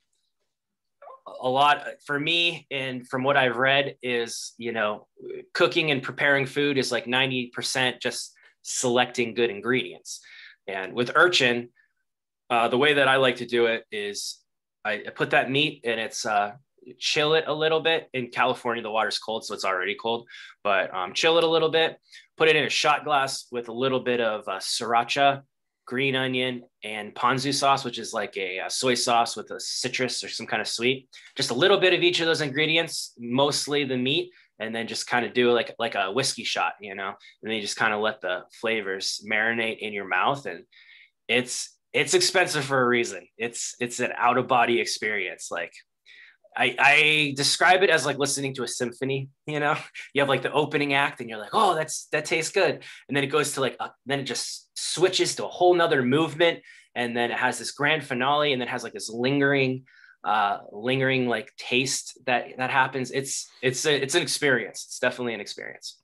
a lot for me, and from what I've read, is you know, cooking and preparing food is like ninety percent just selecting good ingredients. And with urchin, uh, the way that I like to do it is I put that meat, and it's uh, chill it a little bit. In California, the water's cold, so it's already cold, but um, chill it a little bit. Put it in a shot glass with a little bit of uh, sriracha, green onion, and ponzu sauce, which is like a, a soy sauce with a citrus or some kind of sweet, just a little bit of each of those ingredients, mostly the meat, and then just kind of do like, like a whiskey shot, you know, and then you just kind of let the flavors marinate in your mouth. And it's, it's expensive for a reason. It's, it's an out of body experience. Like I, I describe it as like listening to a symphony. You know, you have like the opening act and you're like, oh, that's, that tastes good. And then it goes to like, uh, then it just switches to a whole nother movement. And then it has this grand finale and then has like this lingering, uh, lingering like taste that, that happens. It's, it's, a, it's an experience. It's definitely an experience.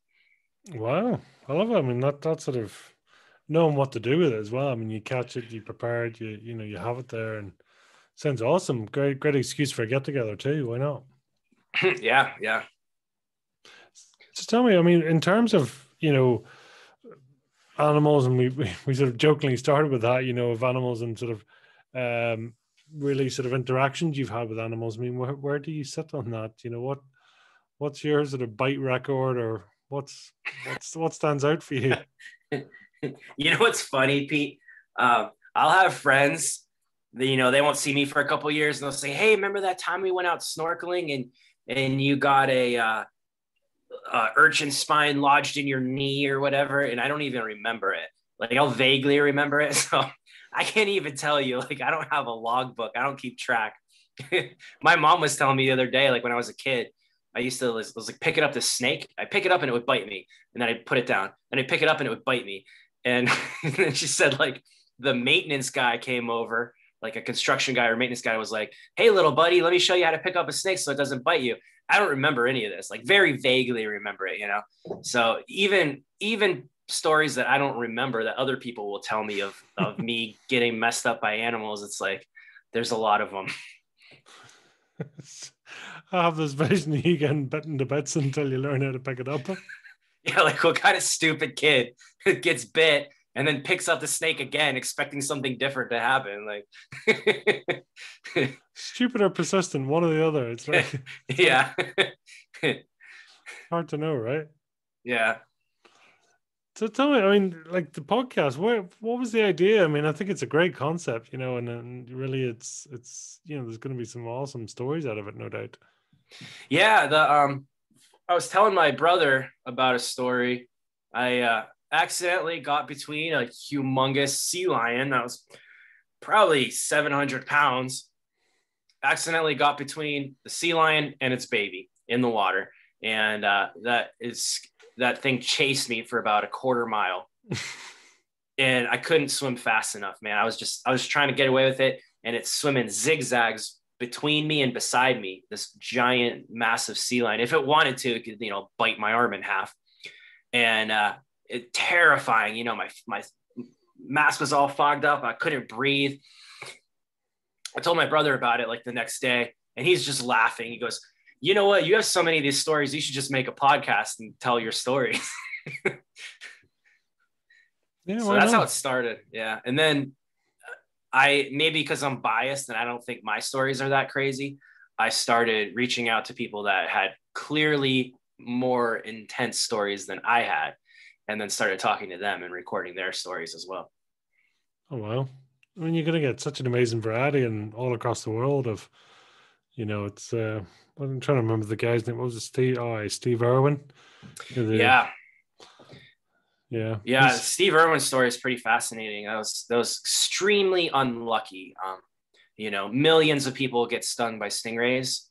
Wow. I love it. I mean, that, that sort of knowing what to do with it as well. I mean, you catch it, you prepare it, you, you know, you have it there, and sounds awesome. Great, great excuse for a get together too. Why not? Yeah, yeah. Just tell me, I mean, in terms of, you know, animals, and we, we, we sort of jokingly started with that, you know, of animals and sort of um, really sort of interactions you've had with animals. I mean, where, where do you sit on that? You know, what what's your sort of bite record, or what's what's what stands out for you? You know what's funny, Pete? Um, I'll have friends. You know, they won't see me for a couple of years and they'll say, hey, remember that time we went out snorkeling and and you got a uh, uh, urchin spine lodged in your knee or whatever? And I don't even remember it. Like, I'll vaguely remember it. So I can't even tell you. Like, I don't have a logbook. I don't keep track. My mom was telling me the other day, like when I was a kid, I used to was, was like picking up the snake. I pick it up and it would bite me. And then I'd put it down and I'd pick it up and it would bite me. And, and then she said, like, the maintenance guy came over, like a construction guy or maintenance guy was like, hey, little buddy, let me show you how to pick up a snake so it doesn't bite you. I don't remember any of this, like very vaguely remember it, you know? So even, even stories that I don't remember that other people will tell me of, of me getting messed up by animals. It's like, there's a lot of them. I have this vision of you getting bitten to bits until you learn how to pick it up. Yeah. Like, what kind of stupid kid gets bit and then picks up the snake again, expecting something different to happen? Like, stupid or persistent, one or the other. It's right. Yeah. Hard to know, right? Yeah. So tell me, I mean, like the podcast, where, what was the idea? I mean, I think it's a great concept, you know, and, and really it's, it's, you know, there's going to be some awesome stories out of it, no doubt. Yeah. The, um, I was telling my brother about a story. I, uh, accidentally got between a humongous sea lion that was probably seven hundred pounds. Accidentally got between the sea lion and its baby in the water, and uh that is that thing chased me for about a quarter mile. And I couldn't swim fast enough, man. I was just I was trying to get away with it, and it's swimming zigzags between me and beside me, this giant massive sea lion. If it wanted to, it could, you know, bite my arm in half. And uh It, terrifying, you know, my my mask was all fogged up. I couldn't breathe. I told my brother about it like the next day, and he's just laughing. He goes, you know what? You have so many of these stories. You should just make a podcast and tell your stories. Yeah, so that's not? How it started. Yeah. And then I, maybe because I'm biased and I don't think my stories are that crazy, I started reaching out to people that had clearly more intense stories than I had, and then started talking to them and recording their stories as well. Oh, wow. I mean, you're going to get such an amazing variety and all across the world of, you know, it's, uh, I'm trying to remember the guy's name. What was it? Steve? Oh, Steve Irwin. You know, the, yeah. Yeah. Yeah. He's... Steve Irwin's story is pretty fascinating. That was, that was extremely unlucky. Um, you know, millions of people get stung by stingrays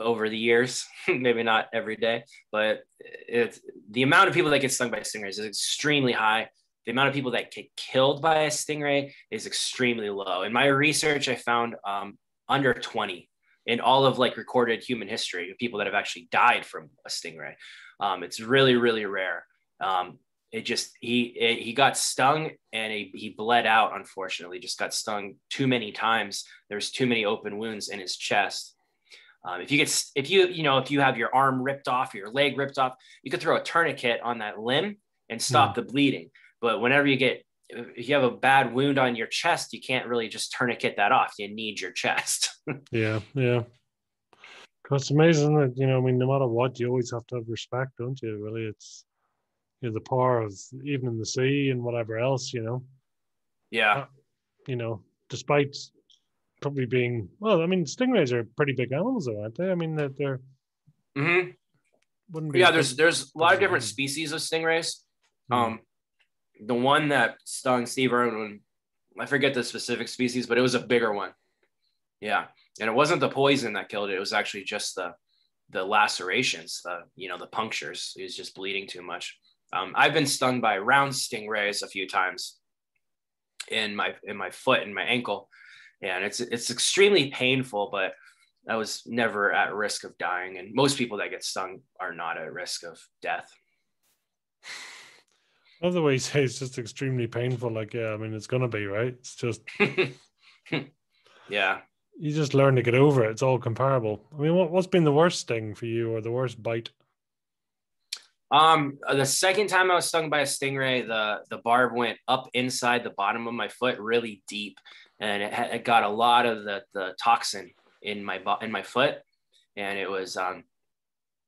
over the years. Maybe not every day, but it's the amount of people that get stung by stingrays is extremely high. The amount of people that get killed by a stingray is extremely low. In my research, I found um, under twenty in all of like recorded human history of people that have actually died from a stingray. Um, it's really, really rare. Um, it just, he, it, he got stung and he, he bled out. Unfortunately, just got stung too many times. There's too many open wounds in his chest. Um, if you get, if you, you know, if you have your arm ripped off, or your leg ripped off, you could throw a tourniquet on that limb and stop the bleeding. But whenever you get, if you have a bad wound on your chest, you can't really just tourniquet that off. You need your chest. Yeah. Yeah. Cause it's amazing that, you know, I mean, no matter what, you always have to have respect, don't you? Really? It's, you know, the power of even in the sea and whatever else, you know? Yeah. Uh, you know, despite probably being, well, I mean, stingrays are pretty big animals, though, aren't they? I mean, that they're, they're mm-hmm. wouldn't be yeah. There's there's a lot of different species of stingrays. Mm-hmm. Um, the one that stung Steve Irwin, I forget the specific species, but it was a bigger one. Yeah, And it wasn't the poison that killed it. It was actually just the, the lacerations, the, you know, the punctures. He was just bleeding too much. Um, I've been stung by round stingrays a few times in my, in my foot and my ankle. And it's, it's extremely painful, but I was never at risk of dying. And most people that get stung are not at risk of death. I love the way you say it's just extremely painful. Like, yeah, I mean, it's going to be, right? It's just, yeah. You just learn to get over it. It's all comparable. I mean, what, what's been the worst sting for you, or the worst bite? Um, the second time I was stung by a stingray, the, the barb went up inside the bottom of my foot really deep. And it, it got a lot of the, the toxin in my, in my foot. And it was, um,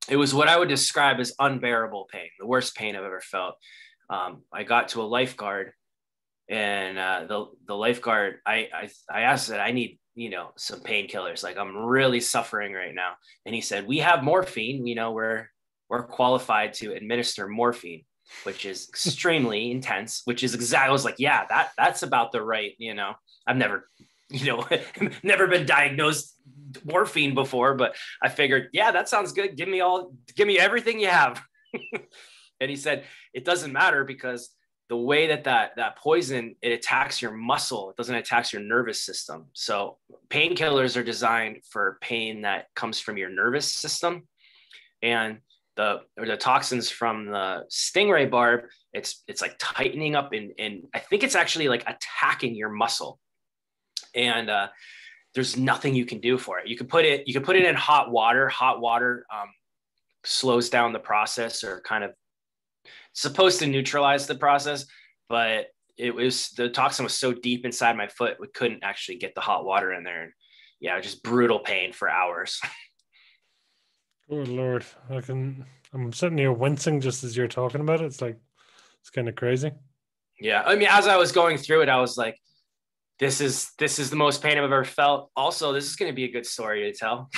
it was what I would describe as unbearable pain, the worst pain I've ever felt. Um, I got to a lifeguard, and uh, the the lifeguard, I, I I asked that I need, you know, some painkillers. Like, I'm really suffering right now. And he said, we have morphine. You know, we're we're qualified to administer morphine, which is extremely intense. Which is exactly, I was like, yeah, that that's about the right. You know, I've never, you know, never been diagnosed morphine before, but I figured, yeah, that sounds good. Give me all, give me everything you have. And he said, it doesn't matter, because the way that, that that poison, it attacks your muscle. It doesn't attack your nervous system. So painkillers are designed for pain that comes from your nervous system. And the or the toxins from the stingray barb, it's it's like tightening up, and, and I think it's actually like attacking your muscle. And uh, there's nothing you can do for it. You can put it, you can put it in hot water. Hot water um, slows down the process, or kind of supposed to neutralize the process, but it was, the toxin was so deep inside my foot, we couldn't actually get the hot water in there. And yeah, just brutal pain for hours. Good Lord. I can, I'm sitting here wincing just as you're talking about it. It's like, it's kind of crazy. Yeah. I mean, as I was going through it, I was like, this is, this is the most pain I've ever felt. Also, this is going to be a good story to tell.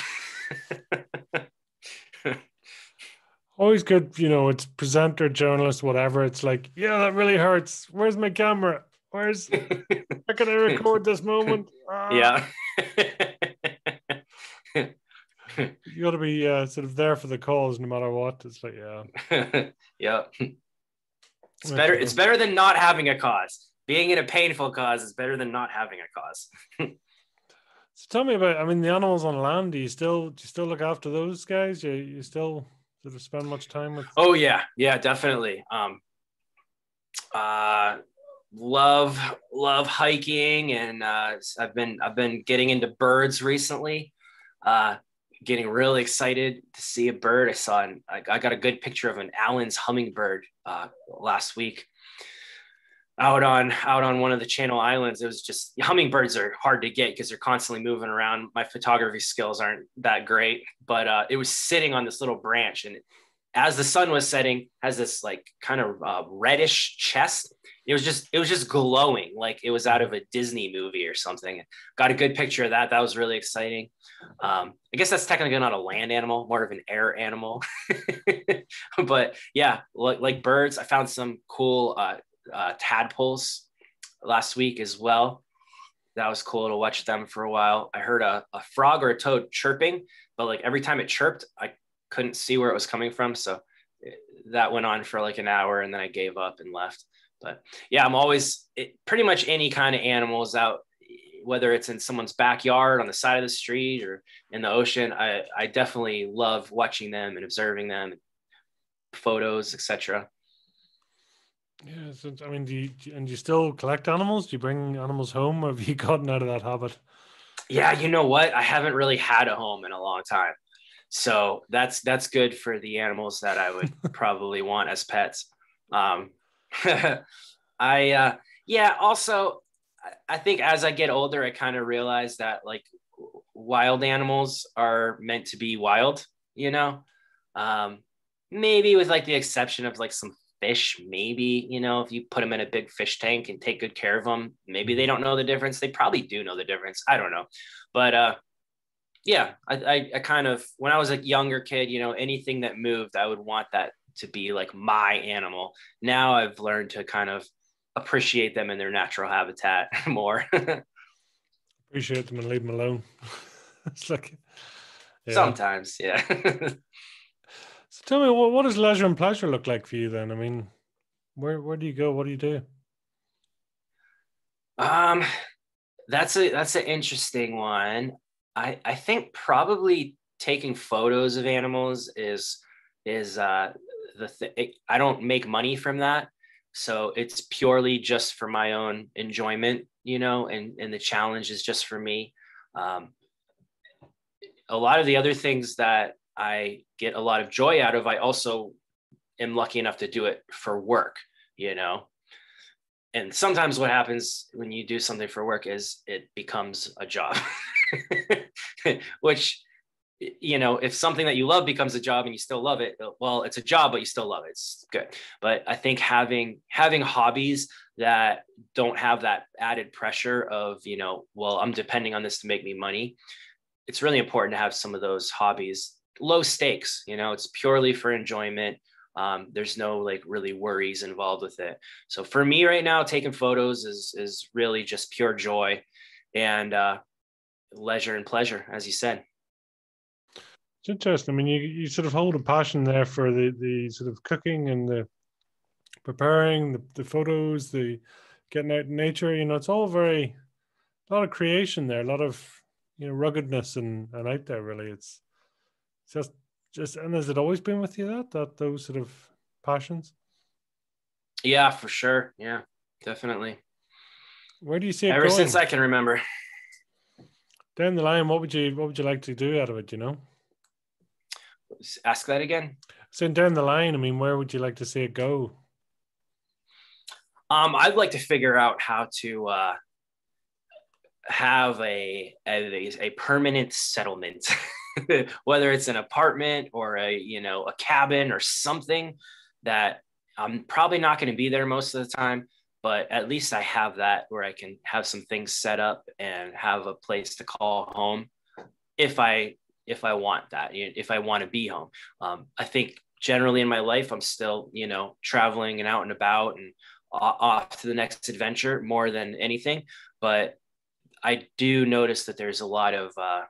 Always good, you know, it's presenter, journalist, whatever. It's like, yeah, that really hurts. Where's my camera? Where's, how can I record this moment? Ah. Yeah. You got to be uh, sort of there for the cause no matter what. It's like, yeah. Yeah. It's better, it's better than not having a cause. Being in a painful cause is better than not having a cause. So tell me about, I mean, the animals on land, do you still, do you still look after those guys? You, you still... Did you spend much time with? Oh yeah, yeah, definitely. Um, uh, love, love hiking, and uh, I've been, I've been getting into birds recently. Uh, getting really excited to see a bird. I saw, an, I, I got a good picture of an Allen's hummingbird uh, last week. Out on, out on one of the Channel Islands. It was just, hummingbirds are hard to get because they're constantly moving around. My photography skills aren't that great, but uh, it was sitting on this little branch. And as the sun was setting, has this like kind of uh, reddish chest. It was just, it was just glowing. Like it was out of a Disney movie or something. Got a good picture of that. That was really exciting. Um, I guess that's technically not a land animal, more of an air animal, but yeah, like, like birds. I found some cool, uh, uh tadpoles last week as well. That was cool to watch them for a while. I heard a, a frog or a toad chirping, but like every time it chirped, I couldn't see where it was coming from, so it, that went on for like an hour, and then I gave up and left. But yeah, I'm always it, pretty much any kind of animals out, whether it's in someone's backyard, on the side of the street, or in the ocean. I, I definitely love watching them and observing them, photos, et cetera. Yeah, so, I mean, do you, and do you still collect animals? Do you bring animals home, or have you gotten out of that habit? Yeah, you know what? I haven't really had a home in a long time, so that's that's good for the animals that I would probably want as pets. Um, I uh, yeah. Also, I think as I get older, I kind of realize that like wild animals are meant to be wild. You know, um, maybe with like the exception of like some fish, maybe, you know, if you put them in a big fish tank and take good care of them, maybe they don't know the difference. They probably do know the difference. I don't know. But uh, yeah, I, I, I kind of, when I was a younger kid, you know, anything that moved, I would want that to be like my animal. Now I've learned to kind of appreciate them in their natural habitat more. Appreciate them and leave them alone. It's like, yeah. Sometimes, yeah. So tell me, what, what does leisure and pleasure look like for you then? I mean, where where do you go? What do you do? Um, that's a that's an interesting one. I I think probably taking photos of animals is is uh the thing. I don't make money from that, so it's purely just for my own enjoyment, you know, and and the challenge is just for me. Um, a lot of the other things that I get a lot of joy out of, I also am lucky enough to do it for work, you know. And sometimes what happens when you do something for work is it becomes a job, which, you know, if something that you love becomes a job and you still love it, well, it's a job, but you still love it. It's good. But I think having, having hobbies that don't have that added pressure of, you know, well, I'm depending on this to make me money. It's really important to have some of those hobbies, low stakes, you know, it's purely for enjoyment. Um, there's no like really worries involved with it. So for me right now, taking photos is, is really just pure joy and uh, leisure and pleasure, as you said. It's interesting. I mean, you, you sort of hold a passion there for the, the sort of cooking and the preparing, the, the photos, the getting out in nature, you know, it's all very, a lot of creation there, a lot of, you know, ruggedness and, and out there really. It's just, Just and has it always been with you that that those sort of passions? Yeah, for sure. Yeah, definitely. Where do you see it ever going? Since I can remember? Down the line, what would you what would you like to do out of it? You know, ask that again. So down the line, I mean, where would you like to see it go? Um, I'd like to figure out how to uh, have a, a a permanent settlement. Whether it's an apartment or a, you know, a cabin or something that I'm probably not going to be there most of the time, but at least I have that where I can have some things set up and have a place to call home. If I, if I want that, if I want to be home. Um, I think generally in my life, I'm still, you know, traveling and out and about and off to the next adventure more than anything. But I do notice that there's a lot of, uh,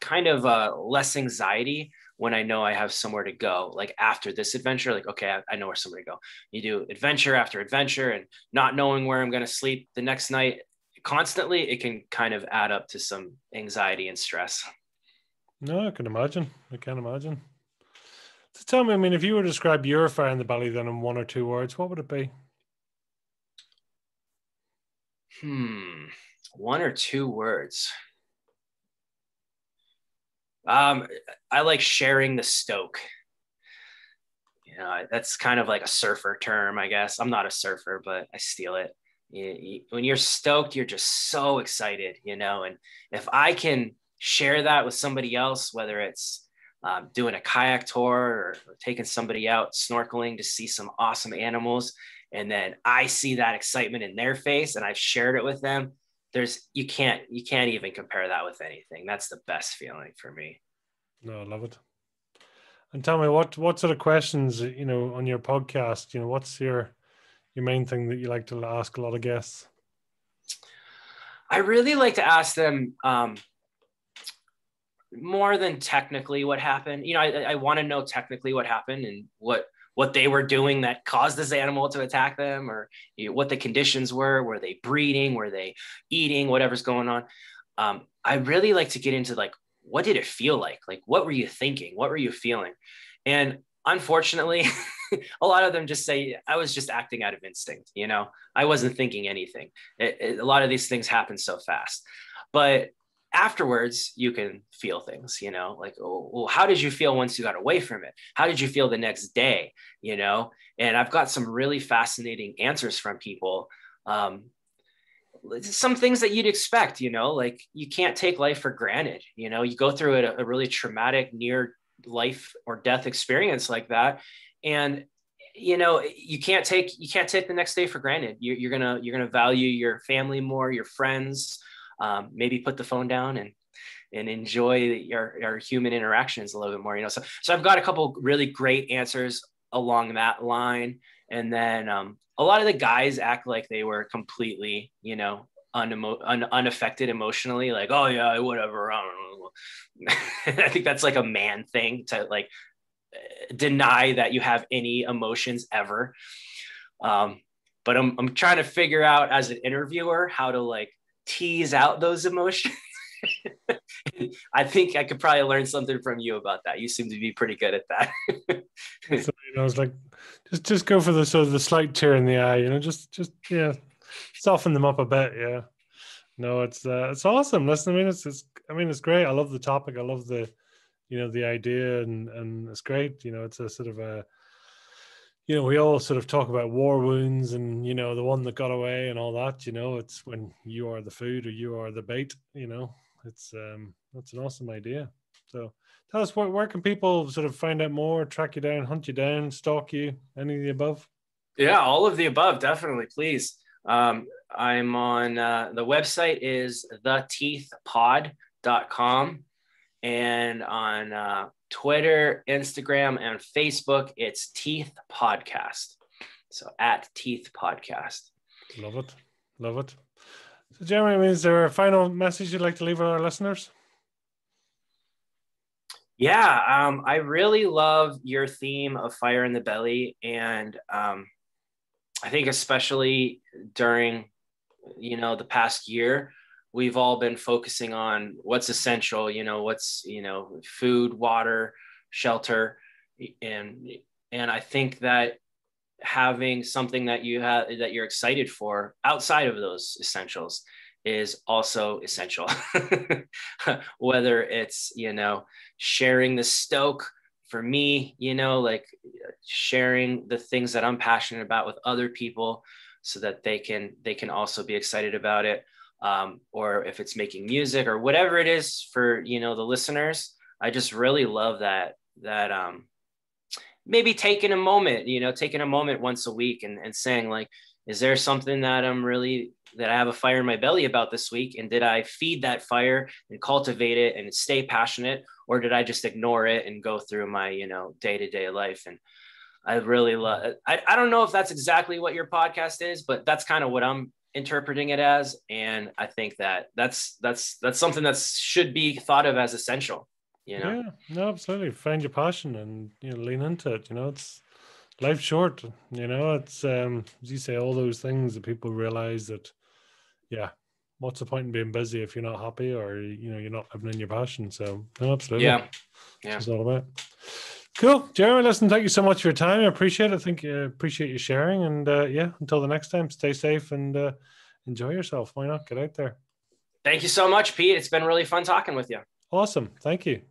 kind of uh, less anxiety when I know I have somewhere to go. Like after this adventure, like, okay, I, I know where somewhere to go. You do adventure after adventure and not knowing where I'm going to sleep the next night constantly, it can kind of add up to some anxiety and stress. No, I can imagine. I can imagine. So tell me, I mean, if you were to describe your Fire in the Belly then in one or two words, what would it be? Hmm. One or two words. Um, I like sharing the stoke, you know, that's kind of like a surfer term, I guess. I'm not a surfer, but I steal it. You, you, when you're stoked, you're just so excited, you know, and if I can share that with somebody else, whether it's um, doing a kayak tour or, or taking somebody out snorkeling to see some awesome animals, and then I see that excitement in their face and I've shared it with them, There's you can't you can't even compare that with anything. That's the best feeling for me. No, I love it. And tell me what what sort of questions, you know, on your podcast, you know, what's your your main thing that you like to ask a lot of guests? I really like to ask them um, more than technically what happened. You know, I, I want to know technically what happened and what what they were doing that caused this animal to attack them, or you know, what the conditions were, were they breeding, were they eating, whatever's going on. Um, I really like to get into like, what did it feel like? Like, what were you thinking? What were you feeling? And unfortunately, a lot of them just say, I was just acting out of instinct. You know, I wasn't thinking anything. It, it, a lot of these things happen so fast, but afterwards you can feel things, you know, like, oh, well, how did you feel once you got away from it? How did you feel the next day? You know, and I've got some really fascinating answers from people. Um, some things that you'd expect, you know, like you can't take life for granted. You know, you go through a, a really traumatic near life or death experience like that. And, you know, you can't take, you can't take the next day for granted. You, you're going to, you're going to value your family more, your friends. Um, maybe put the phone down and and enjoy your, your human interactions a little bit more, you know. So so I've got a couple really great answers along that line. And then um, a lot of the guys act like they were completely, you know, unemo- un- unaffected emotionally, like, oh yeah, whatever. I don't know. I think that's like a man thing to like deny that you have any emotions ever. Um, but I'm I'm trying to figure out as an interviewer how to like tease out those emotions. I think I could probably learn something from you about that. You seem to be pretty good at that. So, you know, I was like, just just go for the sort of the slight tear in the eye, you know, just just yeah, soften them up a bit. Yeah, no, it's uh, it's awesome. Listen, I mean, it's, it's I mean, it's great. I love the topic. I love the, you know, the idea, and and it's great. You know, it's a sort of a, you know, we all sort of talk about war wounds and, you know, the one that got away and all that. You know, it's when you are the food or you are the bait. You know. It's um that's an awesome idea. So tell us, where, where can people sort of find out more, track you down, hunt you down, stalk you, any of the above? Yeah, all of the above, definitely, please. Um, I'm on uh, the website is the teeth pod dot com, and on uh, Twitter, Instagram, and Facebook, it's Teeth Podcast. So at Teeth Podcast. Love it, love it. So, Jeremy, is there a final message you'd like to leave with our listeners? Yeah, um, I really love your theme of Fire in the Belly. And um, I think especially during, you know, the past year, we've all been focusing on what's essential, you know, what's, you know, food, water, shelter. And, and I think that having something that you have that you're excited for outside of those essentials is also essential. Whether it's, you know, sharing the stoke for me, you know, like sharing the things that I'm passionate about with other people so that they can they can also be excited about it, um, or if it's making music or whatever it is for, you know, the listeners. I just really love that that um maybe taking a moment, you know, taking a moment once a week and, and saying like, is there something that I'm really, that I have a fire in my belly about this week? And did I feed that fire and cultivate it and stay passionate? Or did I just ignore it and go through my, you know, day-to-day life? And I really love, I, I don't know if that's exactly what your podcast is, but that's kind of what I'm interpreting it as. And I think that that's, that's, that's something that should be thought of as essential. You know? Yeah, no, absolutely. Find your passion and, you know, lean into it. You know, it's life's short. You know, it's um, as you say, all those things that people realize that, yeah, what's the point in being busy if you're not happy or, you know, you're not living in your passion? So, no, absolutely. Yeah, yeah. That's all about. Cool, Jeremy. Listen, thank you so much for your time. I appreciate it. I think you appreciate you sharing. And uh, yeah, until the next time, stay safe and uh, enjoy yourself. Why not get out there? Thank you so much, Pete. It's been really fun talking with you. Awesome. Thank you.